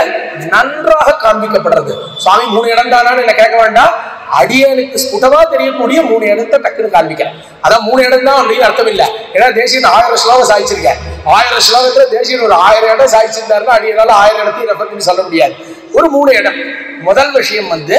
நன்றாக காண்பிக்கப்படுறது சுவாமி மூணு இடம் தானான்னு என்ன கேட்க வேண்டாம் அடியனுக்கு ஸ்புடமா தெரியக்கூடிய மூணு இடத்தை டக்குன்னு காண்பிக்கிறேன் அதான் மூணு இடம் தான் அப்படின்னு அர்த்தம் இல்லை ஏன்னா தேசியன் ஆயிரம் ஸ்லோகம் சாதிச்சிருக்கேன் ஆயிரம் ஸ்லோகத்துல தேசியன் ஒரு ஆயிரம் இடம் சாதிச்சிருந்தாருன்னா அடியனால ஆயிரம் இடத்தையும் ரெஃபர் பண்ணி சொல்ல முடியாது ஒரு மூணு இடம் முதல் விஷயம் வந்து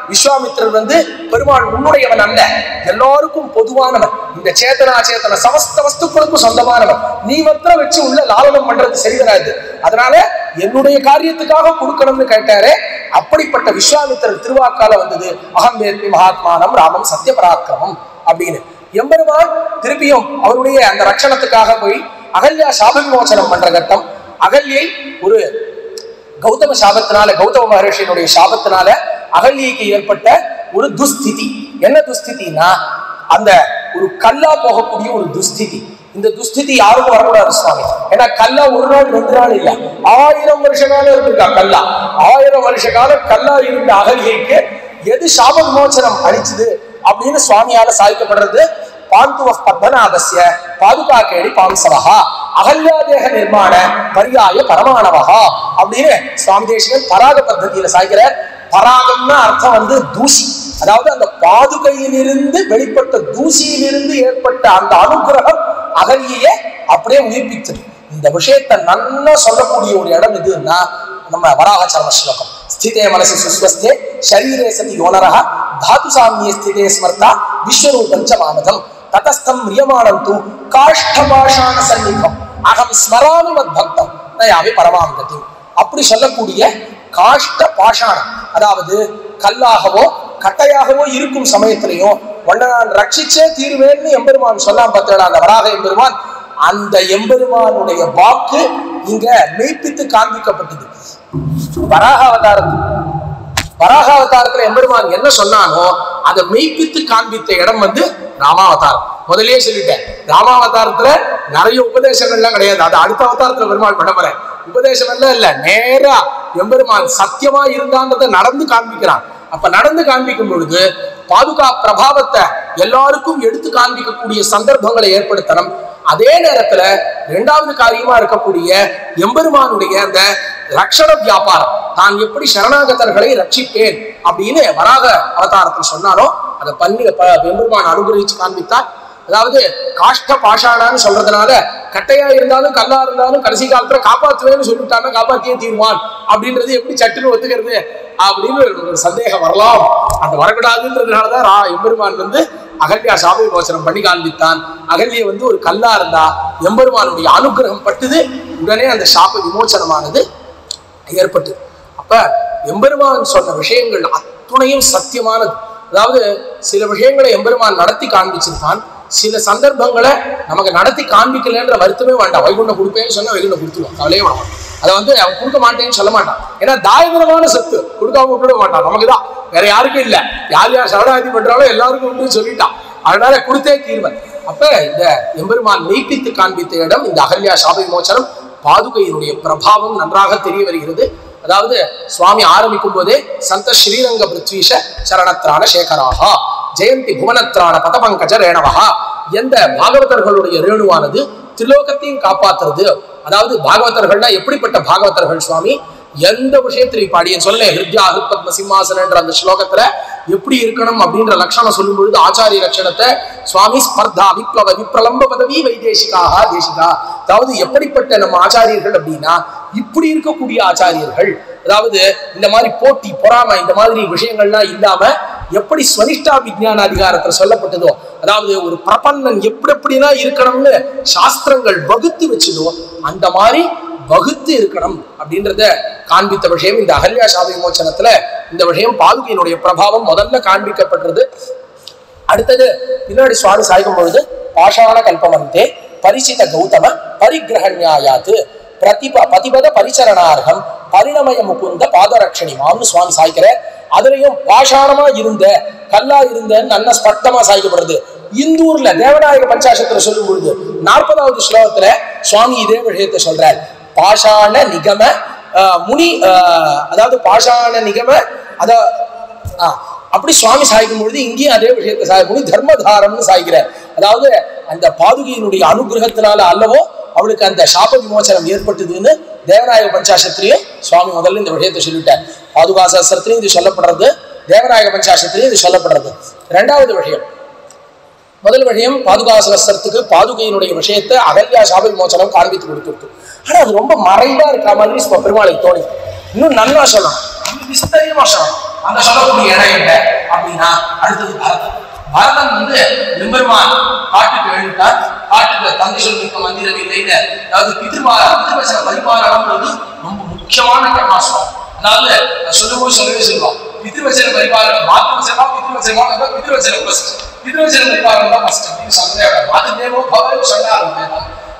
விஸ்வாமித்திரன் வந்து பெருமாள் உன்னுடையவன் அல்ல எல்லாருக்கும் பொதுவானவன் இந்த சேதனா சேதன சமஸ்த வஸ்துக்களுக்கும் சொந்தமானவன் நீ மாத்திரம் வச்சு உள்ள லாலனம் பண்றது சரிவராது அதனால என்னுடைய காரியத்துக்காக கொடுக்கணும்னு கேட்டாரே அப்படிப்பட்ட விஸ்வாமித்திரன் திருவாக்கால வந்தது அகம் வேத்மி மகாத்மானம் ராமம் சத்ய பராக்கிரமம் அப்படின்னு எம்பெருமான் திருப்பியும் அவருடைய அந்த ரட்சணத்துக்காக போய் அகல்யா சாப விமோசனம் பண்ற கட்டம் அகல்யை ஒரு கௌதம சாபத்தினால கௌதம மகரிஷியினுடைய சாபத்தினால அகல்யைக்கு ஏற்பட்ட ஒரு துஸ்திதி என்ன துஸ்திதினா அந்த ஒரு கல்லா போகக்கூடிய ஒரு துஸ்திதி இந்த துஸ்திதி யாருக்கும் வரக்கூடாது சுவாமி ஏன்னா கல்லா ஒரு நாள் ரெண்டு நாள் இல்லை ஆயிரம் வருஷ காலம் இருக்குக்கா கல்லா ஆயிரம் வருஷ காலம் கல்லா இருந்த அகல்யைக்கு எது சாப விமோசனம் அளிச்சது அப்படின்னு சுவாமியால சாதிக்கப்படுறது பாந்துவ பத்மநாதஸ்ய பாதுகா கேடி பாம்சவஹா அகல்யாதேக நிர்மாண பரியாய பரமாணவஹா அப்படின்னு சுவாமி தேசிகன் பராக பத்ததியில சாய்க்கிறார் பராகம்னா அர்த்தம் வந்து தூசி அதாவது அந்த பாதுகையிலிருந்து வெளிப்பட்ட தூசியிலிருந்து ஏற்பட்ட அந்த அனுகிரகம் அகல்யை அப்படியே உயிர்ப்பித்தது இந்த விஷயத்தை நல்லா சொல்லக்கூடிய ஒரு இடம் எதுன்னா நம்ம வராகச்சரம ஸ்லோகம் ஸ்திதே மனசி சுஸ்வஸ்தே சரீரே சதி யோனரஹ தாது சாமியே ஸ்திதே ஸ்மர்த்தா விஸ்வரூபஞ்ச மாமதம் ததஸ்தம் ரியமானம் தூ காஷ்டபாஷான சன்னிகம் அகம் ஸ்மராமி மத் பக்தம் நயாமி பரமாங்கதி அப்படி சொல்லக்கூடிய காஷ்ட பாஷாணம் அதாவது கல்லாகவோ கட்டையாகவோ இருக்கும் சமயத்திலையும் ஒன்றை நான் ரட்சிச்சே தீர்வேன்னு எம்பெருமான் சொல்லாம பார்த்தேடா அந்த வராக எம்பெருமான் அந்த எம்பெருமானுடைய வாக்கு இங்க மெய்ப்பித்து காண்பிக்கப்பட்டது வராக அவதாரத்தில் Varahavatarthil Emberman enna sonnano adha meipithu kaanbitha idam vandu Ramavataram. Modaliye sollittேன் Ramavataramthila nariya upadeshangal illa kedaiyadhu adha adutha avataramthila Perumal padamara upadesham illa illa nera Emberman satyama irundradha nadandu kaanbikkiran. அப்ப நடந்து காண்பிக்கும் பொழுது பாதுகா பிரபாவத்தை எல்லாருக்கும் எடுத்து காண்பிக்க கூடிய சந்தர்ப்பங்களை ஏற்படுத்தணும். அதே நேரத்துல இரண்டாவது காரியமா இருக்கக்கூடிய எம்பெருமானுடைய அந்த ரட்சண வியாபாரம் தான் எப்படி சரணாகதர்களை ரட்சிப்பேன் அப்படின்னு வராக அவதாரத்தில் சொன்னாரோ அதை பண்ணி எம்பெருமான் அனுகிரகிச்சு காண்பித்தார். அதாவது காஷ்ட பாஷானான்னு சொல்றதுனால கட்டையா இருந்தாலும் கல்லா இருந்தாலும் கடைசி காலத்துல காப்பாத்துவேன்னு சொல்லிட்டாங்கன்னா காப்பாத்தியே தீர்வான் அப்படின்றது எப்படி சட்டுன்னு ஒத்துக்கிறது அப்படின்னு ஒரு சந்தேகம் வரலாம். அந்த வரக்கூடாதுன்றதுனாலதான் ரா எம்பெருமான் வந்து அகல்யா சாப விமோசனம் பண்ணி காண்பித்தான். அகல்யை வந்து ஒரு கல்லா இருந்தா எம்பெருமானுடைய அனுகிரகம் பட்டுது, உடனே அந்த சாப விமோசனமானது ஏற்பட்டு. அப்ப எம்பெருமான் சொன்ன விஷயங்கள் அத்துணையும் சத்தியமானது. அதாவது சில விஷயங்களை எம்பெருமான் நடத்தி காண்பிச்சிருந்தான், சில சந்தர்ப்பங்களை நமக்கு நடத்தி காண்பிக்கலன்ற வருத்தமே வேண்டாம். வைகுண்டம் கொடுப்பேன்னு சொன்னா வைகுண்டம் கொடுத்துருவான், கவலையே வேணாம். அதை வந்து அவன் கொடுக்க மாட்டேன்னு சொல்ல மாட்டான். ஏன்னா தாயதனமான சத்து கொடுக்காம விட்டுட மாட்டான். நமக்கு தான், வேற யாருக்கும் இல்லை, யார் யார் சரணாதி பண்றாலோ எல்லாருக்கும் உண்டு சொல்லிட்டான், அதனால கொடுத்தே தீர்வன். அப்ப இந்த எம்பெருமான் நீட்டித்து காண்பித்த இடம் இந்த அகல்யா சாப விமோசனம். பாதுகையினுடைய பிரபாவம் நன்றாக தெரிய வருகிறது. அதாவது சுவாமி ஆரம்பிக்கும் போதே சந்த ஸ்ரீரங்க பிருத்வீஷ சரணத்ரான சேகராகா ஜெயந்தி புவனத்ரான பதபங்கஜ ரேணவகா. எந்த பாகவதர்களுடைய ரேணுவானது திலோகத்தையும் காப்பாத்துறது. அதாவது பாகவதர்கள்னா எப்படிப்பட்ட பாகவதர்கள் சுவாமி எந்த விஷயத்திலையும் பாடிய சொல்ல ஹிருத்யா ஹிருத்பத்ம சிம்மாசனன்ற அந்த ஸ்லோகத்துல எப்படி இருக்கணும் அப்படின்ற லட்சணம் சொல்லும் பொழுது ஆச்சாரிய லட்சணத்தை சுவாமி ஸ்பர்தா விப்ளவ விப்ரலம்ப பதவி வைதேசிகாக தேசிகா. அதாவது எப்படிப்பட்ட நம்ம ஆச்சாரியர்கள் அப்படின்னா இப்படி இருக்கக்கூடிய ஆச்சாரியர்கள். அதாவது இந்த மாதிரி போட்டி பொறாமை இந்த மாதிரி விஷயங்கள்லாம் இல்லாம எப்படி ஸ்வனிஷ்டா விஜ்ஞான அதிகாரத்துல சொல்லப்பட்டதோ, அதாவது ஒரு பிரபன்னன் எப்படி எப்படிலாம் இருக்கணும்னு சாஸ்திரங்கள் வகுத்து வச்சதோ அந்த மாதிரி வகுத்து இருக்கணும் அப்படின்றத காண்பித்த விஷயம் இந்த அகல்யா சாப விமோசனத்துல. இந்த விஷயம் பாதுகையினுடைய பிரபாவம் முதல்ல காண்பிக்கப்படுறது. அடுத்தது பின்னாடி சுவாமி சாய்க்கும் பொழுது பாஷான கல்பமந்தே பரிசித கௌதம பரிகிரகன்யாயாத்து பிரதிப பதிபத பரிசரணார்கம் பரிணமய முகுந்த பாதரட்சணிமான்னு சுவாமி சாய்க்கிற. அதுலயும் பாஷாணமா இருந்த கல்லா இருந்தன்னு நல்லா ஸ்பட்டமா சாய்க்கப்படுறது. இந்தூர்ல தேவநாயக பஞ்சாசத்துல சொல்லும் பொழுது நாற்பதாவது ஸ்லோகத்துல சுவாமி இதே விஷயத்தை சொல்றார். பாஷாண நிகம முனி, அதாவது பாஷாண நிகம அத அப்படி சுவாமி சாய்க்கும் பொழுது இங்கேயும் அதே விஷயத்தை சாய் முனி தர்மதாரம்னு சாய்க்கிறார். அதாவது அந்த பாதுகையினுடைய அனுகிரகத்தினால அல்லவோ அவளுக்கு அந்த சாப விமோசனம் ஏற்பட்டதுன்னு தேவநாயக பஞ்சாசத்திலேயே சுவாமி முதல்ல இந்த விஷயத்தை சொல்லிட்டார். பாதுகா சஹஸ்ரத்திலையும் இது சொல்லப்படுறது, தேவநாயக பஞ்சாசத்திலையும் இது சொல்லப்படுறது. ரெண்டாவது விஷயம், முதல் விஷயம் பாதுகா சஹஸ்ரத்துக்கு பாதுகையினுடைய விஷயத்தை அகல்யா சாப விமோசனம் காண்பித்து கொடுத்துருக்கு. ஆனா அது ரொம்ப மறைவா இருக்கிற மாதிரி பெருமாளை தோணி இன்னும் நல்லா சொல்லலாம், விஸ்தரியமா சொல்லலாம். அந்த சொல்லக்கூடிய இடம் என்ன அப்படின்னா அடுத்தது பரதன். பரதன் வந்து எம்பெருமான் காட்டுக்கு எழுதிட்டார். காட்டுக்கு தந்தை சொல்லிருக்க மந்திரம் இல்லைன்னு, அதாவது பிதிர்வார பிதிர்வசன பரிபாலனம்ன்றது ரொம்ப முக்கியமான கர்மாசனம். அதாவது சொல்லும் போது சொல்லவே சொல்லுவோம், பிதிர்வசன பரிபாலனம் மாத்திரவசனமா பிதிர்வசனமா பிதிர்வசன பிதிர்வசன பரிபாலனம் தான் கஷ்டம். இது சந்தேகம் அது தேவோ பவ சொன்னாலும்,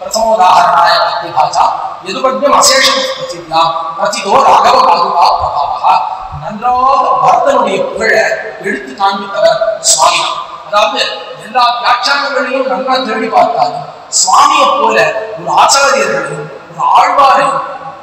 பிரசமோதாரணாய பத்திபாசா எதுபட்சம் அசேஷம் பிரசித்தா பிரசிதோ ராகவ பாதுகா பிரபாவா. நன்றாக பரதனுடைய புகழை எடுத்து காண்பித்தவர் சுவாமி. அதாவது எல்லா வியாக்கியானங்களையும் நல்லா தேடி பார்த்தாங்க. சுவாமியை போல ஒரு ஆச்சாரியர்களையும் ஒரு ஆழ்வாரையும்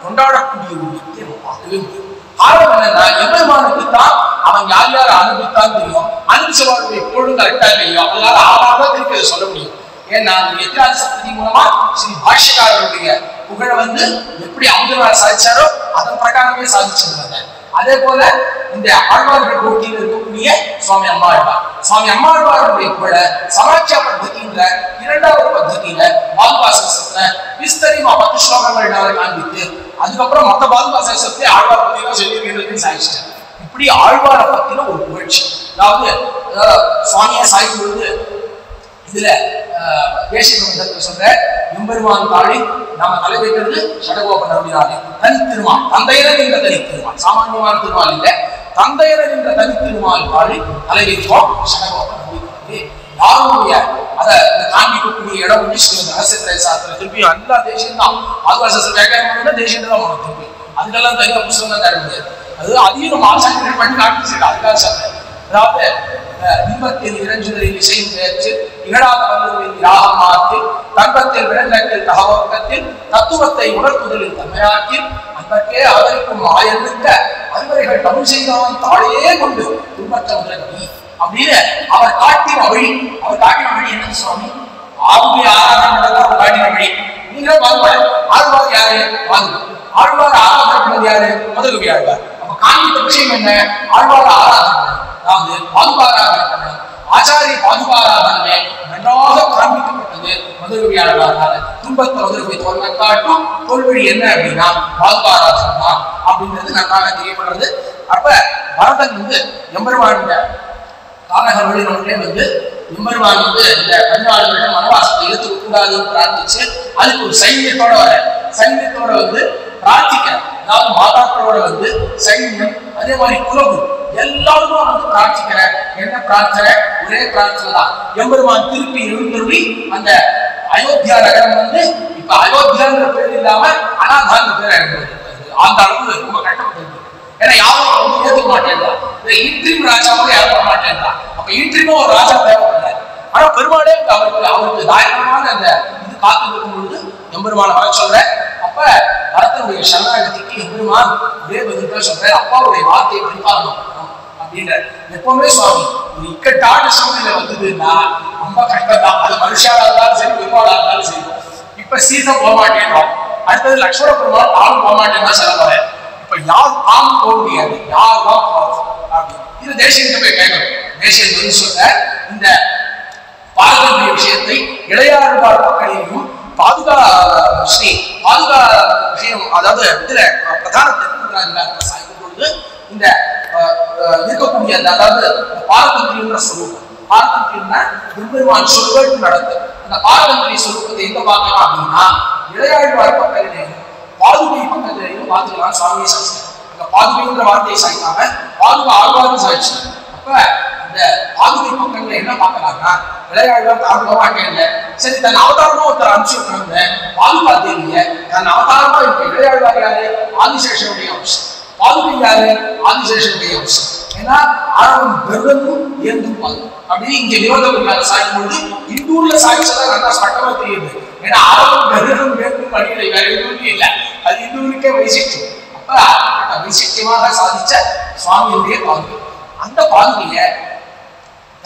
கொண்டாடக்கூடிய ஒரு வித்தியை நம்ம பார்க்கவே முடியும். காரணம் என்னன்னா எம்பெருமானுக்கு தான் அவன் யார் யாரை அனுபவித்தான் தெரியும், அனுபவிச்சவாளுடைய எப்பொழுதும் கரெக்டா தெரியும், அவங்களால ஆளாக திருப்பி சொல்ல முடியும். ஏன்னா எதிராஜ சப்ததி மூலமா ஸ்ரீ பாஷ்யக்காரருடைய புகழை வந்து எப்படி அமுதனார் சாதிச்சாரோ அதன் பிரகாரமே சாதிச்சிருந்தாங்க. அதே போல இந்த ஆழ்வார்கள் போட்டியில் இருக்கக்கூடிய சுவாமி அம்மாழ்வார் சுவாமி அம்மாழ்வாருடைய புகழை சமாட்சியா பத்தின்ற இரண்டாவது பத்தியில பாதுகாசத்தை விஸ்தரிமா பத்து ஸ்லோகங்கள் காண்பித்து அதுக்கப்புறம் மொத்த பாதுகாசத்தை ஆழ்வார் பத்தியெல்லாம் சொல்லி சாதிச்சிட்டாங்க. இப்படி ஆழ்வாரை பத்தின ஒரு புகழ்ச்சி. அதாவது சுவாமியை சாய்க்கும் பொழுது இதுல தேசிகத்தில் சொல்ற எம்பெருமான் தாழி நாம தலை வைக்கிறது சடகோபன் நம்பினாலே தனித்திருமான், தந்தையர் என்ற தனித்திருமான், சாமானியமான திருமால் இல்லை, தந்தையர் என்ற தனித்திருமான் தாழி தலை வைப்போம் சடகோபன் நம்பினாலே. யாருடைய அதை காண்பிக்கக்கூடிய இடம் ரகசியத்திரை சாத்திர திருப்பி எல்லா தேசியம் தான் ஆதிவாசி வேகாயமான தேசியம் தான் போனோம். திருப்பி அதுக்கெல்லாம் தனியாக புத்தகம் தான் தர முடியாது. அது அதையும் நம்ம ஆசாரியர்கள் பண்ணி காட்டி செய்யல. அதுக்காக சார் அதாவது இன்பத்தில் இறஞ்சுதலில் இசை முயற்சி இகழாத வந்தவரின் யாகம் மாற்றி தர்மத்தில் விளங்கத்தில் தகவக்கத்தில் தத்துவத்தை உணர்த்துதலில் தன்மையாக்கில் அதற்கே அவருக்கும் ஆயந்திருக்க அன்பர்கள் தமிழ் செய்தவன் தாழையே கொண்டு துன்பற்ற உதவி அப்படின்னு அவர் காட்டின வழி. அவர் காட்டின வழி என்ன சுவாமி? ஆளுமை ஆராதனை காட்டின வழி. நீங்களே பாருவாள் ஆழ்வார் யாரு? பாருங்க ஆழ்வார் ஆராதனை யாரு? மதுரவி ஆழ்வார். அப்ப காண்பித்த விஷயம் என்ன? ஆழ்வார் ஆராதனை அதாவது பாதுகாராதனை, ஆச்சாரிய பாதுகாராதனை நன்றாக காண்பிக்கப்பட்டது மதுரவியாளர்களால். துன்பத்தை மதுரவை தோல்வை காட்டும் தோல்வழி என்ன அப்படின்னா பாதுகாராதனை தான் அப்படின்றது நன்றாக தெரியப்படுறது. அப்ப பரதன் வந்து எம்பெருமானுடைய காலகர்களின் ஒன்றே வந்து எம்பெருமான் வந்து இந்த பணியாளர்களிடம் மனவாசத்தை எடுத்துக்கூடாதுன்னு பிரார்த்திச்சு அதுக்கு ஒரு சைன்யத்தோட வர சைன்யத்தோட வந்து பிரார்த்திக்கிறார். அதாவது மாதாக்களோட வந்து சைன்யம் அதே மாதிரி குலவு எல்லாருமே வந்து பிரார்த்திக்கிற என்ன பிரார்த்தனை? ஒரே பிரார்த்தனை தான். எம்பெருமான் திருப்பி எழுந்தருளி அந்த அயோத்தியா நகரம் வந்து இப்ப அயோத்தியாங்கிற பேர் இல்லாம அனாதாங்கிற பேர் ஆகிட்டு அந்த அளவு ரொம்ப கட்டப்பட்டிருக்கு. ஏன்னா யாரும் வந்து ஏற்க மாட்டேன்றான். இன்றியும் ராஜாவும் யாரும் பண்ண மாட்டேன்றான். அப்ப இன்றியும் ஒரு ராஜா தேவைப்படுறாரு. ஆனா பெருமாளே அவருக்கு அவருக்கு தாயகமான அந்த இது காத்து இருக்கும் பொழுது எம்பெருமான வர சொல்ற அப்ப பரதனுடைய சரணாகதிக்கு எம்பெருமான் ஒரே பதில் சொல்ற அப்பாவுடைய வார்த்தையை பரிபாலனம் அப்படின்றார். எப்பவுமே சுவாமி ஒரு இக்கட்டான சூழ்நிலை வந்ததுன்னா ரொம்ப கஷ்டம் தான். அது மனுஷாலா இருந்தாலும் சரி பெருமாளா இருந்தாலும் சரி. இப்ப சீதா போக மாட்டேன்றோம், அடுத்தது லட்சுமண பெருமாள் தானும் போக மாட்டேன்னா சொல்லுவாரு. இப்ப யார் தான் போக முடியாது, யார் தான் போறது அப்படின்னு இது தேசியத்தை போய் கேட்கணும். தேசியம் வந்து சொல்ற இந்த பாரம்பரிய விஷயத்தை இளையாழ்வார் மக்களையும் பாதுகா ஸ்ரீ பாதுகா விஷயம் அதாவது இதுல பிரதானத்தை சாய்க்கும் பொழுது இந்த இருக்கக்கூடிய அந்த அதாவது பாரதந்திரின்ற சொரூபம் பாரதந்திரின்னா எம்பெருமான் சொற்கள் நடக்கும் அந்த பாரதந்திரி சொரூபத்தை எங்க பார்க்கலாம் அப்படின்னா இளையாழ்வார் பக்கத்திலேயும் பாதுகை பக்கத்திலேயும் பார்த்துக்கலாம். சுவாமியை சாய்ச்சாங்க அந்த பாதுகைன்ற வார்த்தையை சாய்க்காம பாதுகா ஆழ்வாரும் சாய்ச்சி. அப்ப அந்த பாதுகை பக்கங்களை என்ன பார்க்கலாம்னா இளையாழ்வார் ஆர்வமா கேள்வி சரி தன் அவதாரமா ஒருத்தர் அனுப்பிச்சுட்டாங்க பாதுகா தேவிய தன் அவதாரமா இருக்க இளையாழ்வார் யாரு? ஆதிசேஷனுடைய அம்சம். பாதுகை யாரு? ஆதிசேஷனுடைய அம்சம். ஏன்னா ஆழம் பெருவதும் ஏந்தும் பாது அப்படின்னு இங்க விரோதம் சாயும் பொழுது இந்தூர்ல சாய்ச்சதான் நல்லா சட்டமா தெரியுது. ஏன்னா ஆழம் பெருவதும் ஏந்தும் அடியில வேற எதுவுமே இல்லை. அது இந்தூருக்கே வைசிக்கும். அப்ப வைசிக்கமாக சாதிச்ச சுவாமியுடைய பாதுகை அந்த பாதுகைய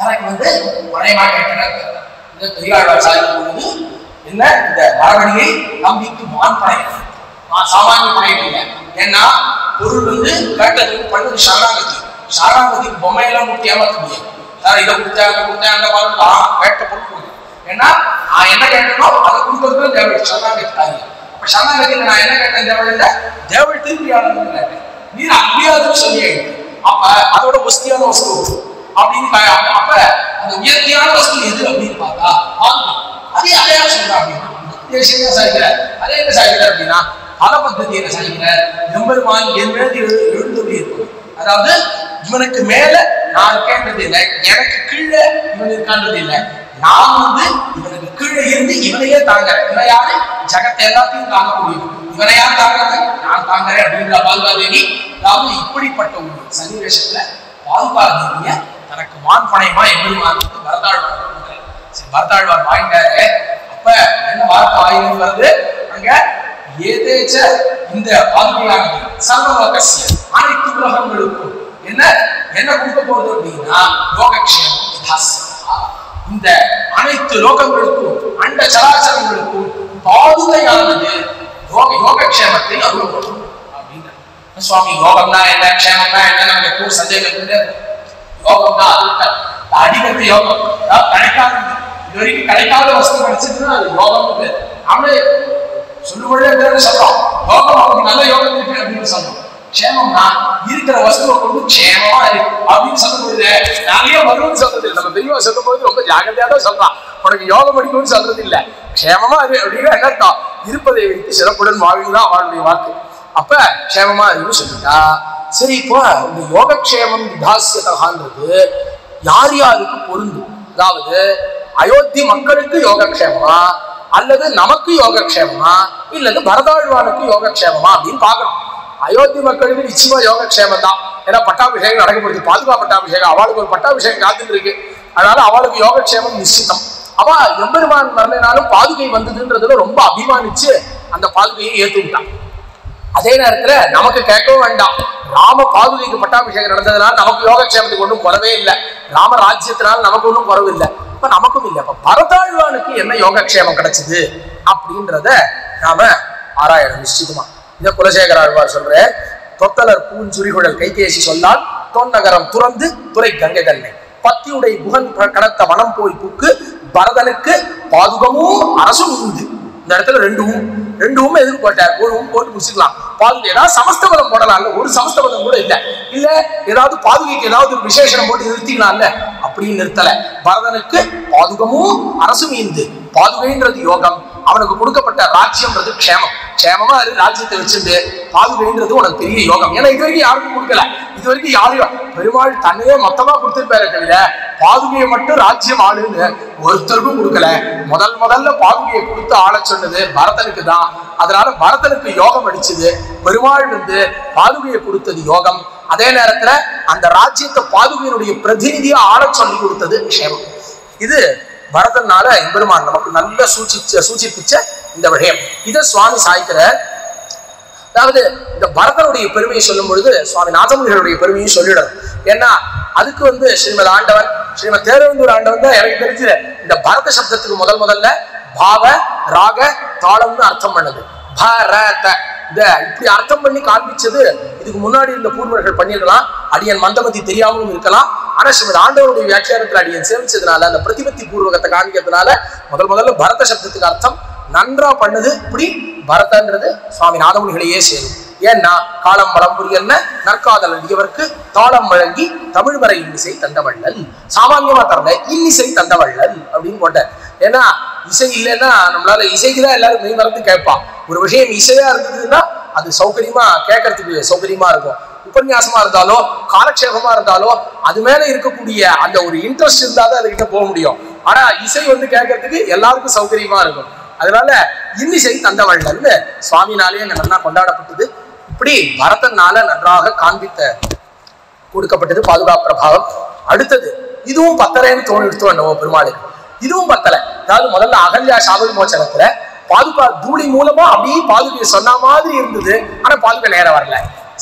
எனக்கு வந்து மனைமாக இந்த தொழிலாளர் சாயும் பொழுது என்ன இந்த மரபணியை நம்பிக்கு மான் படையது சாமானிய படையவில்லை. ஏன்னா பொருள் வந்து கேட்டது பண்ணது சரணாகதி. சரணாகதிக்கு பொம்மையெல்லாம் கொடுத்து ஏமாற்ற முடியாது. சார் இதை கொடுத்தா கொடுத்தா அந்த மாதிரி தான் கேட்ட பொருள் கொடுக்கும். ஏன்னா நான் என்ன கேட்டனோ அதை கொடுக்கறதுக்கு தேவை சரணாகதி தாங்க. அப்ப சரணாகதியில் நான் என்ன கேட்டேன் தேவையில்லை தேவை திருப்பியாளர் கேட்டேன் நீ அப்படியாதுன்னு சொல்லி அப்ப அதோட வசதியான வசதி அப்படின்னு அப்ப அந்த உயர்த்தியான வசதி எது அப்படின்னு பார்த்தா அதே அதையா சொல்றேன் அப்படின்னா தேசியம் தான் சாய்க்கிறார். அதே என்ன சாய்க்கிறார் அப்படின்னா பல பத்தி என்ன சாய்க்கிறார் எம்பெருமான் என் மேலே எழுந்துள்ளி இருக்கும். அதாவது இவனுக்கு மேல நான் கேட்டது இல்லை, எனக்கு கீழே இவன் இருக்கான்றது இல்லை, நான் வந்து இவனுக்கு கீழே இருந்து இவனையே தாங்குறேன். இவனை யாரு? ஜகத்தை எல்லாத்தையும் தாங்க முடியும். இவனை யார் தாங்கிறது? நான் தாங்குறேன் அப்படின்ற பாதுகாதேவி. அதாவது இப்படிப்பட்ட ஒரு சன்னிவேஷத்துல பாதுகாதேவிய தனக்கு மான் பணையமா எம்பெருமான் வந்து பரதாழ்வார் சரி பரதாழ்வார் வாங்கிட்டாரு. அப்ப என்ன வார்த்தை வாங்கினு வருது அங்க ஏதேச்ச இந்த பாதுகையானது சர்வலோகசிய அனைத்து உலகங்களுக்கும் என்ன என்ன கொடுக்க போகுது அப்படின்னா யோகக்ஷேமம். இந்த அனைத்து லோகங்களுக்கும் அண்ட சராசரங்களுக்கும் பாதுகையானது யோக யோகக்ஷேமத்தை அருளப்படும் அப்படின்ற சுவாமி யோகம்னா என்ன க்ஷேமம்னா என்ன நம்ம எப்பவும் சந்தேகத்துல யோகம்னா அது அடிக்கடி யோகம் கிடைக்காத இது வரைக்கும் கிடைக்காத வசதி கிடைச்சதுன்னா அது யோகம்னு அவனே சொல்லும்பொழுது சொல்றோம் யோகம் அவருக்கு நல்ல யோகம் இருக்கு அப்படின்னு சொல்றோம். Yoga அல்லது நமக்கு யோகக்ஷேமமா இல்லது பரதாழ்வானுக்கு யோகக்ஷேமமா அப்படிን பார்க்கணும் அயோத்தி மக்களுக்கு நிச்சயமா யோகக்ஷேமம் தான் ஏனா பட்டாபிஷேகம் நடக்குது பாதுகா பட்டாபிஷேகம் அவளுக்கு ஒரு பட்டாபிஷேகம் காத்துட்டு இருக்கு அதனால அவளுக்கு யோகக்ஷேமம் நிச்சயம் அவ எம்பெருமான் மரணனாலும் பாதுகை வந்ததுன்றதுல ரொம்ப அபிமானிச்சு அந்த பாதுகையை ஏத்துட்டான் அதே நேரத்துல நமக்கு கேட்கவும் வேண்டாம் ராம பாதுகைக்கு பட்டாபிஷேகம் நடந்ததனால நமக்கு யோகக்ஷேமத்துக்கு ஒண்ணும் குறவே இல்ல ராம ராஜ்யத்தினால நமக்கு ஒண்ணும் குறவு இல்ல நமக்கும் இல்ல அப்ப பரதாழ்வானுக்கு என்ன யோகக்ஷேமம் கிடைச்சது அப்படின்றத நாம ஆராயணும் நிச்சயமா இந்த குலசேகர ஆழ்வார் சொல்ற தொத்தலர் பூஞ்சுரிகுழல் கைகேசி சொல்லால் தொன்னகரம் துறந்து துறை கங்கை தன்னை பத்தியுடை புகன் கடத்த வனம் போய் புக்கு பரதனுக்கு பாதுகமும் அரசும் உண்டு இந்த இடத்துல ரெண்டும் ரெண்டும் எதுக்கு போட்டார் ஒருவும் போட்டு முடிச்சுக்கலாம் பாதுகைனா சமஸ்தபதம் போடலாம்ல ஒரு சமஸ்தபதம் கூட இல்ல இல்ல ஏதாவது பாதுகைக்கு ஏதாவது ஒரு விசேஷம் போட்டு நிறுத்திக்கலாம்ல அப்படி நிறுத்தல பரதனுக்கு பாதுகமும் அரசும் ஈந்து பாதுகைன்றது யோகம் அவனுக்கு கொடுக்கப்பட்ட ராஜ்யம்ன்றது க்ஷேமம் க்ஷேமமா அது ராஜ்யத்தை வச்சிருந்து பாதுகைன்றது உனக்கு பெரிய யோகம் ஏன்னா இது வரைக்கும் யாருக்கும் கொடுக்கல இது வரைக்கும் யாரும் பெருமாள் தன்னையே மொத்தமா கொடுத்துருப்பாரு தவிர பாதுகையை மட்டும் ராஜ்யம் ஆளுன்னு ஒருத்தருக்கும் கொடுக்கல முதல் முதல்ல பாதுகையை கொடுத்து ஆள சொன்னது பரதனுக்கு தான் அதனால பரதனுக்கு யோகம் அடிச்சது பெருமாள் வந்து பாதுகையை கொடுத்தது யோகம் அதே நேரத்துல அந்த ராஜ்யத்தை பாதுகையினுடைய பிரதிநிதியா ஆள சொல்லி கொடுத்தது க்ஷேமம் இது பரதனால எம்பெருமான் நமக்கு நல்ல சூச்சிச்ச சூச்சிப்பிச்ச இந்த விஷயம் இதை சுவாமி சாய்க்கிற அதாவது இந்த பரதனுடைய பெருமையை சொல்லும் பொழுது சுவாமி நாதமுனிகளுடைய பெருமையும் சொல்லிடணும் ஏன்னா அதுக்கு வந்து ஸ்ரீமத் ஆண்டவன் ஸ்ரீமத் தேரவந்தூர் ஆண்டவன் தான் எனக்கு தெரிஞ்சு இந்த பரத சப்தத்துக்கு முதல் முதல்ல பாவ ராக தாளம்னு அர்த்தம் பண்ணது பரத இந்த இப்படி அர்த்தம் பண்ணி காண்பிச்சது இதுக்கு முன்னாடி இந்த பூர்வர்கள் பண்ணிருக்கலாம் அடியன் மந்தமதி தெரியாமலும் இருக்கலாம் ஆனா ஸ்ரீமத் ஆண்டவனுடைய வியாக்கியானத்துல அடியன் சேமிச்சதுனால அந்த பிரதிபத்தி பூர்வகத்தை காண்பிக்கிறதுனால முதல் முதல்ல பரத சப்தத்துக்கு அர்த்தம் நன்றா பண்ணது இப்படி பரதன்றது சுவாமி நாதமுனிகளையே சேரும் ஏன்னா காலம் வளம்புரி என்ன நற்காதல் அடியவர்க்கு தாளம் வழங்கி தமிழ் வரை இன்னிசை தந்தவள்ளல் சாமான்யமா தரல இன்னிசை தந்தவள்ளல் அப்படின்னு போட்ட ஏன்னா இசை இல்லைன்னா நம்மளால இசைக்குதான் எல்லாரும் மெய் மறந்து கேட்பான் ஒரு விஷயம் இசையா இருந்ததுன்னா அது சௌகரியமா கேட்கறதுக்கு சௌகரியமா இருக்கும் உபன்யாசமா இருந்தாலோ காலக்ஷேபமா இருந்தாலோ அது மேல இருக்கக்கூடிய அந்த ஒரு இன்ட்ரெஸ்ட் இருந்தாதான் அதுகிட்ட போக முடியும் ஆனா இசை வந்து கேட்கறதுக்கு எல்லாருக்கும் சௌகரியமா இருக்கும் அதனால இன்னிசை தந்தவள்ளல்னு சுவாமினாலேயே நல்லா கொண்டாடப்பட்டது இப்படி பரதனால நன்றாக காண்பித்த கொடுக்கப்பட்டது பாதுகா பிரபாவம் அடுத்தது இதுவும் பத்தலைன்னு தோணி எடுத்தோம் என்னவோ பெருமாளுக்கு இதுவும் பத்தலை அதாவது முதல்ல அகல்யா சாப விமோசனத்துல பாதுகா தூளி மூலமா அப்படியே பாதுகையை சொன்ன மாதிரி இருந்தது ஆனா பாதுகா நேரம் வரல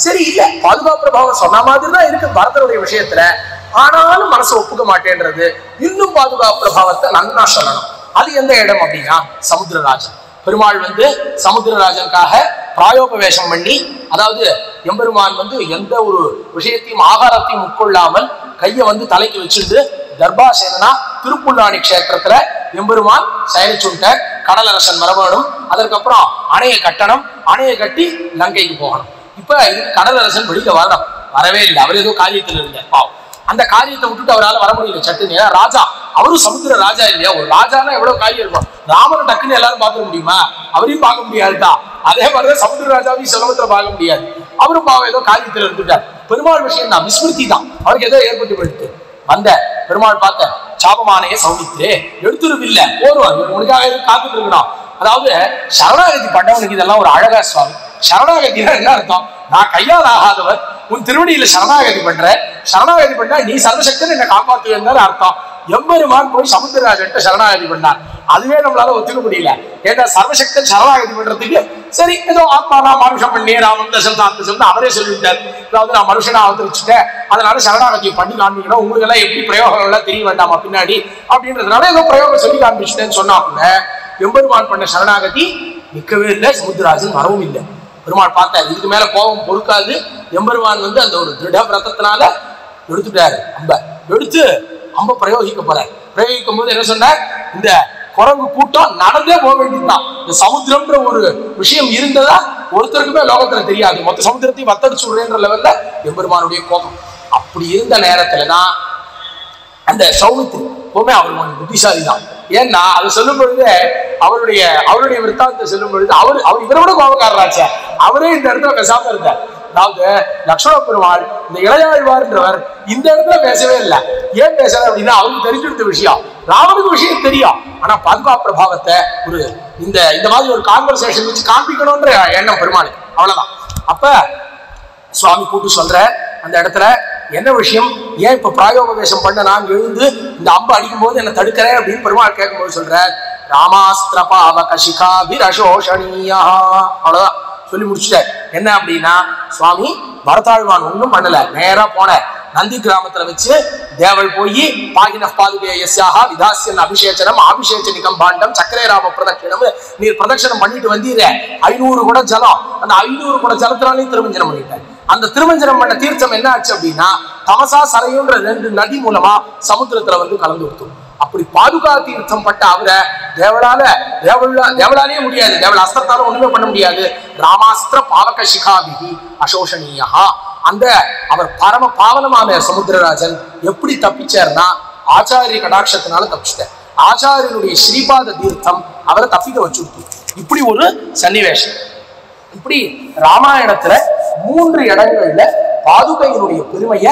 சரி இல்ல பாதுகா பிரபாவம் சொன்ன மாதிரி தான் இருக்கு பரதனுடைய விஷயத்துல ஆனாலும் மனசு ஒப்புக்க மாட்டேன்றது இன்னும் பாதுகா பிரபாவத்தை நன்னா சொல்லணும் அது எந்த இடம் அப்படின்னா சமுத்திரராஜன் பெருமாள் வந்து சமுத்திரராஜனுக்காக பிராயோபவேஷம் பண்ணி அதாவது எம்பெருமான் வந்து எந்த ஒரு விஷயத்தையும் ஆகாரத்தையும் உட்கொள்ளாமல் கையை வந்து தலைக்கு வச்சுட்டு தர்பாசேனா திருப்புல்லாணி கஷேத்திரத்துல எம்பெருமான் சயனிச்சுட்டார் கடலரசன் மரபணும் அதற்கப்புறம் அணையை கட்டணம் அணையை கட்டி லங்கைக்கு போகணும் இப்ப கடலரசன் வெளியில வரணும் வரவே இல்லை அவர் ஏதோ காரியத்தில் இருந்தார் பாவம் அந்த காரியத்தை விட்டுட்டு அவரால் வர முடியல சட்டுன்னு ஏன்னா ராஜா அவரும் சமுத்திர ராஜா இல்லையா ஒரு ராஜானா எவ்வளவு காரியம் இருக்கும் ராமன் டக்குன்னு எல்லாரும் பார்த்துக்க முடியுமா அவரையும் பார்க்க முடியாதுதான் அதே மாதிரிதான் சமுத்திர ராஜாவையும் சமத்துல பார்க்க முடியாது அவரும் பாவம் ஏதோ காரியத்துல இருந்துட்டார் பெருமாள் விஷயம் தான் விஸ்மிருதி தான் அவருக்கு ஏதோ ஏற்பட்டு போயிட்டு வந்த பெருமாள் பார்த்த சாபமானையே சௌமித்து எடுத்துருவில்ல போருவார் உனக்காக எதுவும் காத்துட்டு இருக்கணும் அதாவது சரணாகதி பட்டவனுக்கு இதெல்லாம் ஒரு அழகா சுவாமி சரணாகதினா என்ன அர்த்தம் நான் கையால் ஆகாதவர் உன் திருவடியில சரணாகதி பண்ற சரணாகதி பண்ணா நீ சர்வசக்தன் என்னை காப்பாற்றுவேன்னு அர்த்தம் எம்பெருமான் போய் சமுத்திரராஜன் சரணாகதி பண்ணார் அதுவே நம்மளால ஒத்துக்க முடியல ஏன்னா சர்வசக்தன் சரணாகதி பண்றதுக்கு சரி ஏதோ ஆத்மா நான் மனுஷம் பண்ணி ராமன் தசந்தாத்து சொன்ன அவரே சொல்லிவிட்டார் அதாவது நான் மனுஷனா அவதரிச்சுட்டேன் அதனால சரணாகதியை பண்ணி காண்பிக்கணும் உங்களுக்கு எல்லாம் எப்படி பிரயோகம் எல்லாம் தெரிய வேண்டாமா பின்னாடி அப்படின்றதுனால ஏதோ பிரயோகம் சொல்லி காண்பிச்சுட்டேன்னு சொன்னா கூட எம்பெருமான் பண்ண சரணாகதி நிற்கவே இல்லை சமுத்திரராஜன் வரவும் இல்லை பெருமாள் பார்த்தார் இதுக்கு மேல கோபம் பொறுக்காது எம்பெருமான் வந்து அந்த ஒரு திருட பிரதத்தினால எடுத்துட்டாரு அம்ப எடுத்து அம்ப பிரயோகிக்க போறார் பிரயோகிக்கும் போது என்ன சொன்னார் இந்த குரங்கு கூட்டம் நடந்தே போக வேண்டியதுதான் இந்த சமுத்திரம்ன்ற ஒரு விஷயம் இருந்ததா ஒருத்தருக்குமே லோகத்துல தெரியாது. மொத்த சமுத்திரத்தையும் வத்தடிச்சு விடுறேன்ற லெவல்ல எம்பெருமானுடைய கோபம். அப்படி இருந்த நேரத்துலதான் அந்த சௌமித்திரி எப்பவுமே அவர் புத்திசாலி தான். ஏன்னா அது சொல்லும் பொழுது அவருடைய அவருடைய விற்த்தாந்தத்தை சொல்லும் பொழுது அவர் அவர் இவரோட கோபக்காரராச்ச அவரே இந்த இடத்துல பேசாம இருந்தார். அதாவது லட்சுமண பெருமாள் இந்த இளையாழ்வார்ன்றவர் இந்த இடத்துல பேசவே இல்லை. ஏன் பேசல அப்படின்னா அவருக்கு தெரிஞ்சுடுத்த விஷயம், ராவனுக்கு விஷயம் தெரியும். ஆனா பாதுகா பிரபாவத்தை ஒரு இந்த இந்த மாதிரி ஒரு கான்வர்சேஷன் வச்சு காண்பிக்கணும்ன்ற எண்ணம் பெருமாளுக்கு அவ்வளவுதான். அப்ப சுவாமி கூட்டு சொல்ற அந்த இடத்துல என்ன விஷயம், ஏன் இப்ப பிராயோக வேஷம் பண்ண நான் எழுந்து இந்த அம்பு அடிக்கும் போது என்ன தடுக்கிறேன் அப்படின்னு பெருமாள் கேட்கும்போது சொல்ற, ராமாஸ்திர பாவகிகா விரசோஷணியா. அவ்வளவுதான் சொல்லி முடிச்சுட்டார். என்ன அப்படின்னா சுவாமி பரதாழ்வான் ஒன்றும் பண்ணல, நேரா போன நந்தி கிராமத்துல வச்சு தேவள் போய் பாகின பாதுகையாக விதாசியன் அபிஷேச்சனம் அபிஷேச்சனிகம் பாண்டம் சக்கரை ராம பிரதட்சணம் நீர் பிரதட்சணம் பண்ணிட்டு வந்தீர ஐநூறு கூட ஜலம். அந்த ஐநூறு கூட ஜலத்தினாலே திருமஞ்சனம் பண்ணிட்டார். அந்த திருமஞ்சனம் பண்ண தீர்த்தம் என்ன ஆச்சு அப்படின்னா தமசா சரையுன்ற ரெண்டு நதி மூலமா சமுத்திரத்துல வந்து கலந்து கொடுத்தோம். அப்படி பாதுகா தீர்த்தம் பட்ட அவரை தேவளால தேவளா தேவளாலே முடியாது, தேவள அஸ்திரத்தால ஒண்ணுமே பண்ண முடியாது. ராமாஸ்திர பாவக சிகாபிகி அசோஷணியா. அந்த அவர் பரம பாவனமான சமுத்திரராஜன் எப்படி தப்பிச்சார்னா ஆச்சாரிய கடாட்சத்தினால தப்பிச்சிட்டார். ஆச்சாரியனுடைய ஸ்ரீபாத தீர்த்தம் அவரை தப்பிக்க வச்சுடுத்து. இப்படி ஒரு சன்னிவேஷம். இப்படி ராமாயணத்துல மூன்று இடங்கள்ல பாதுகையினுடைய பெருமையை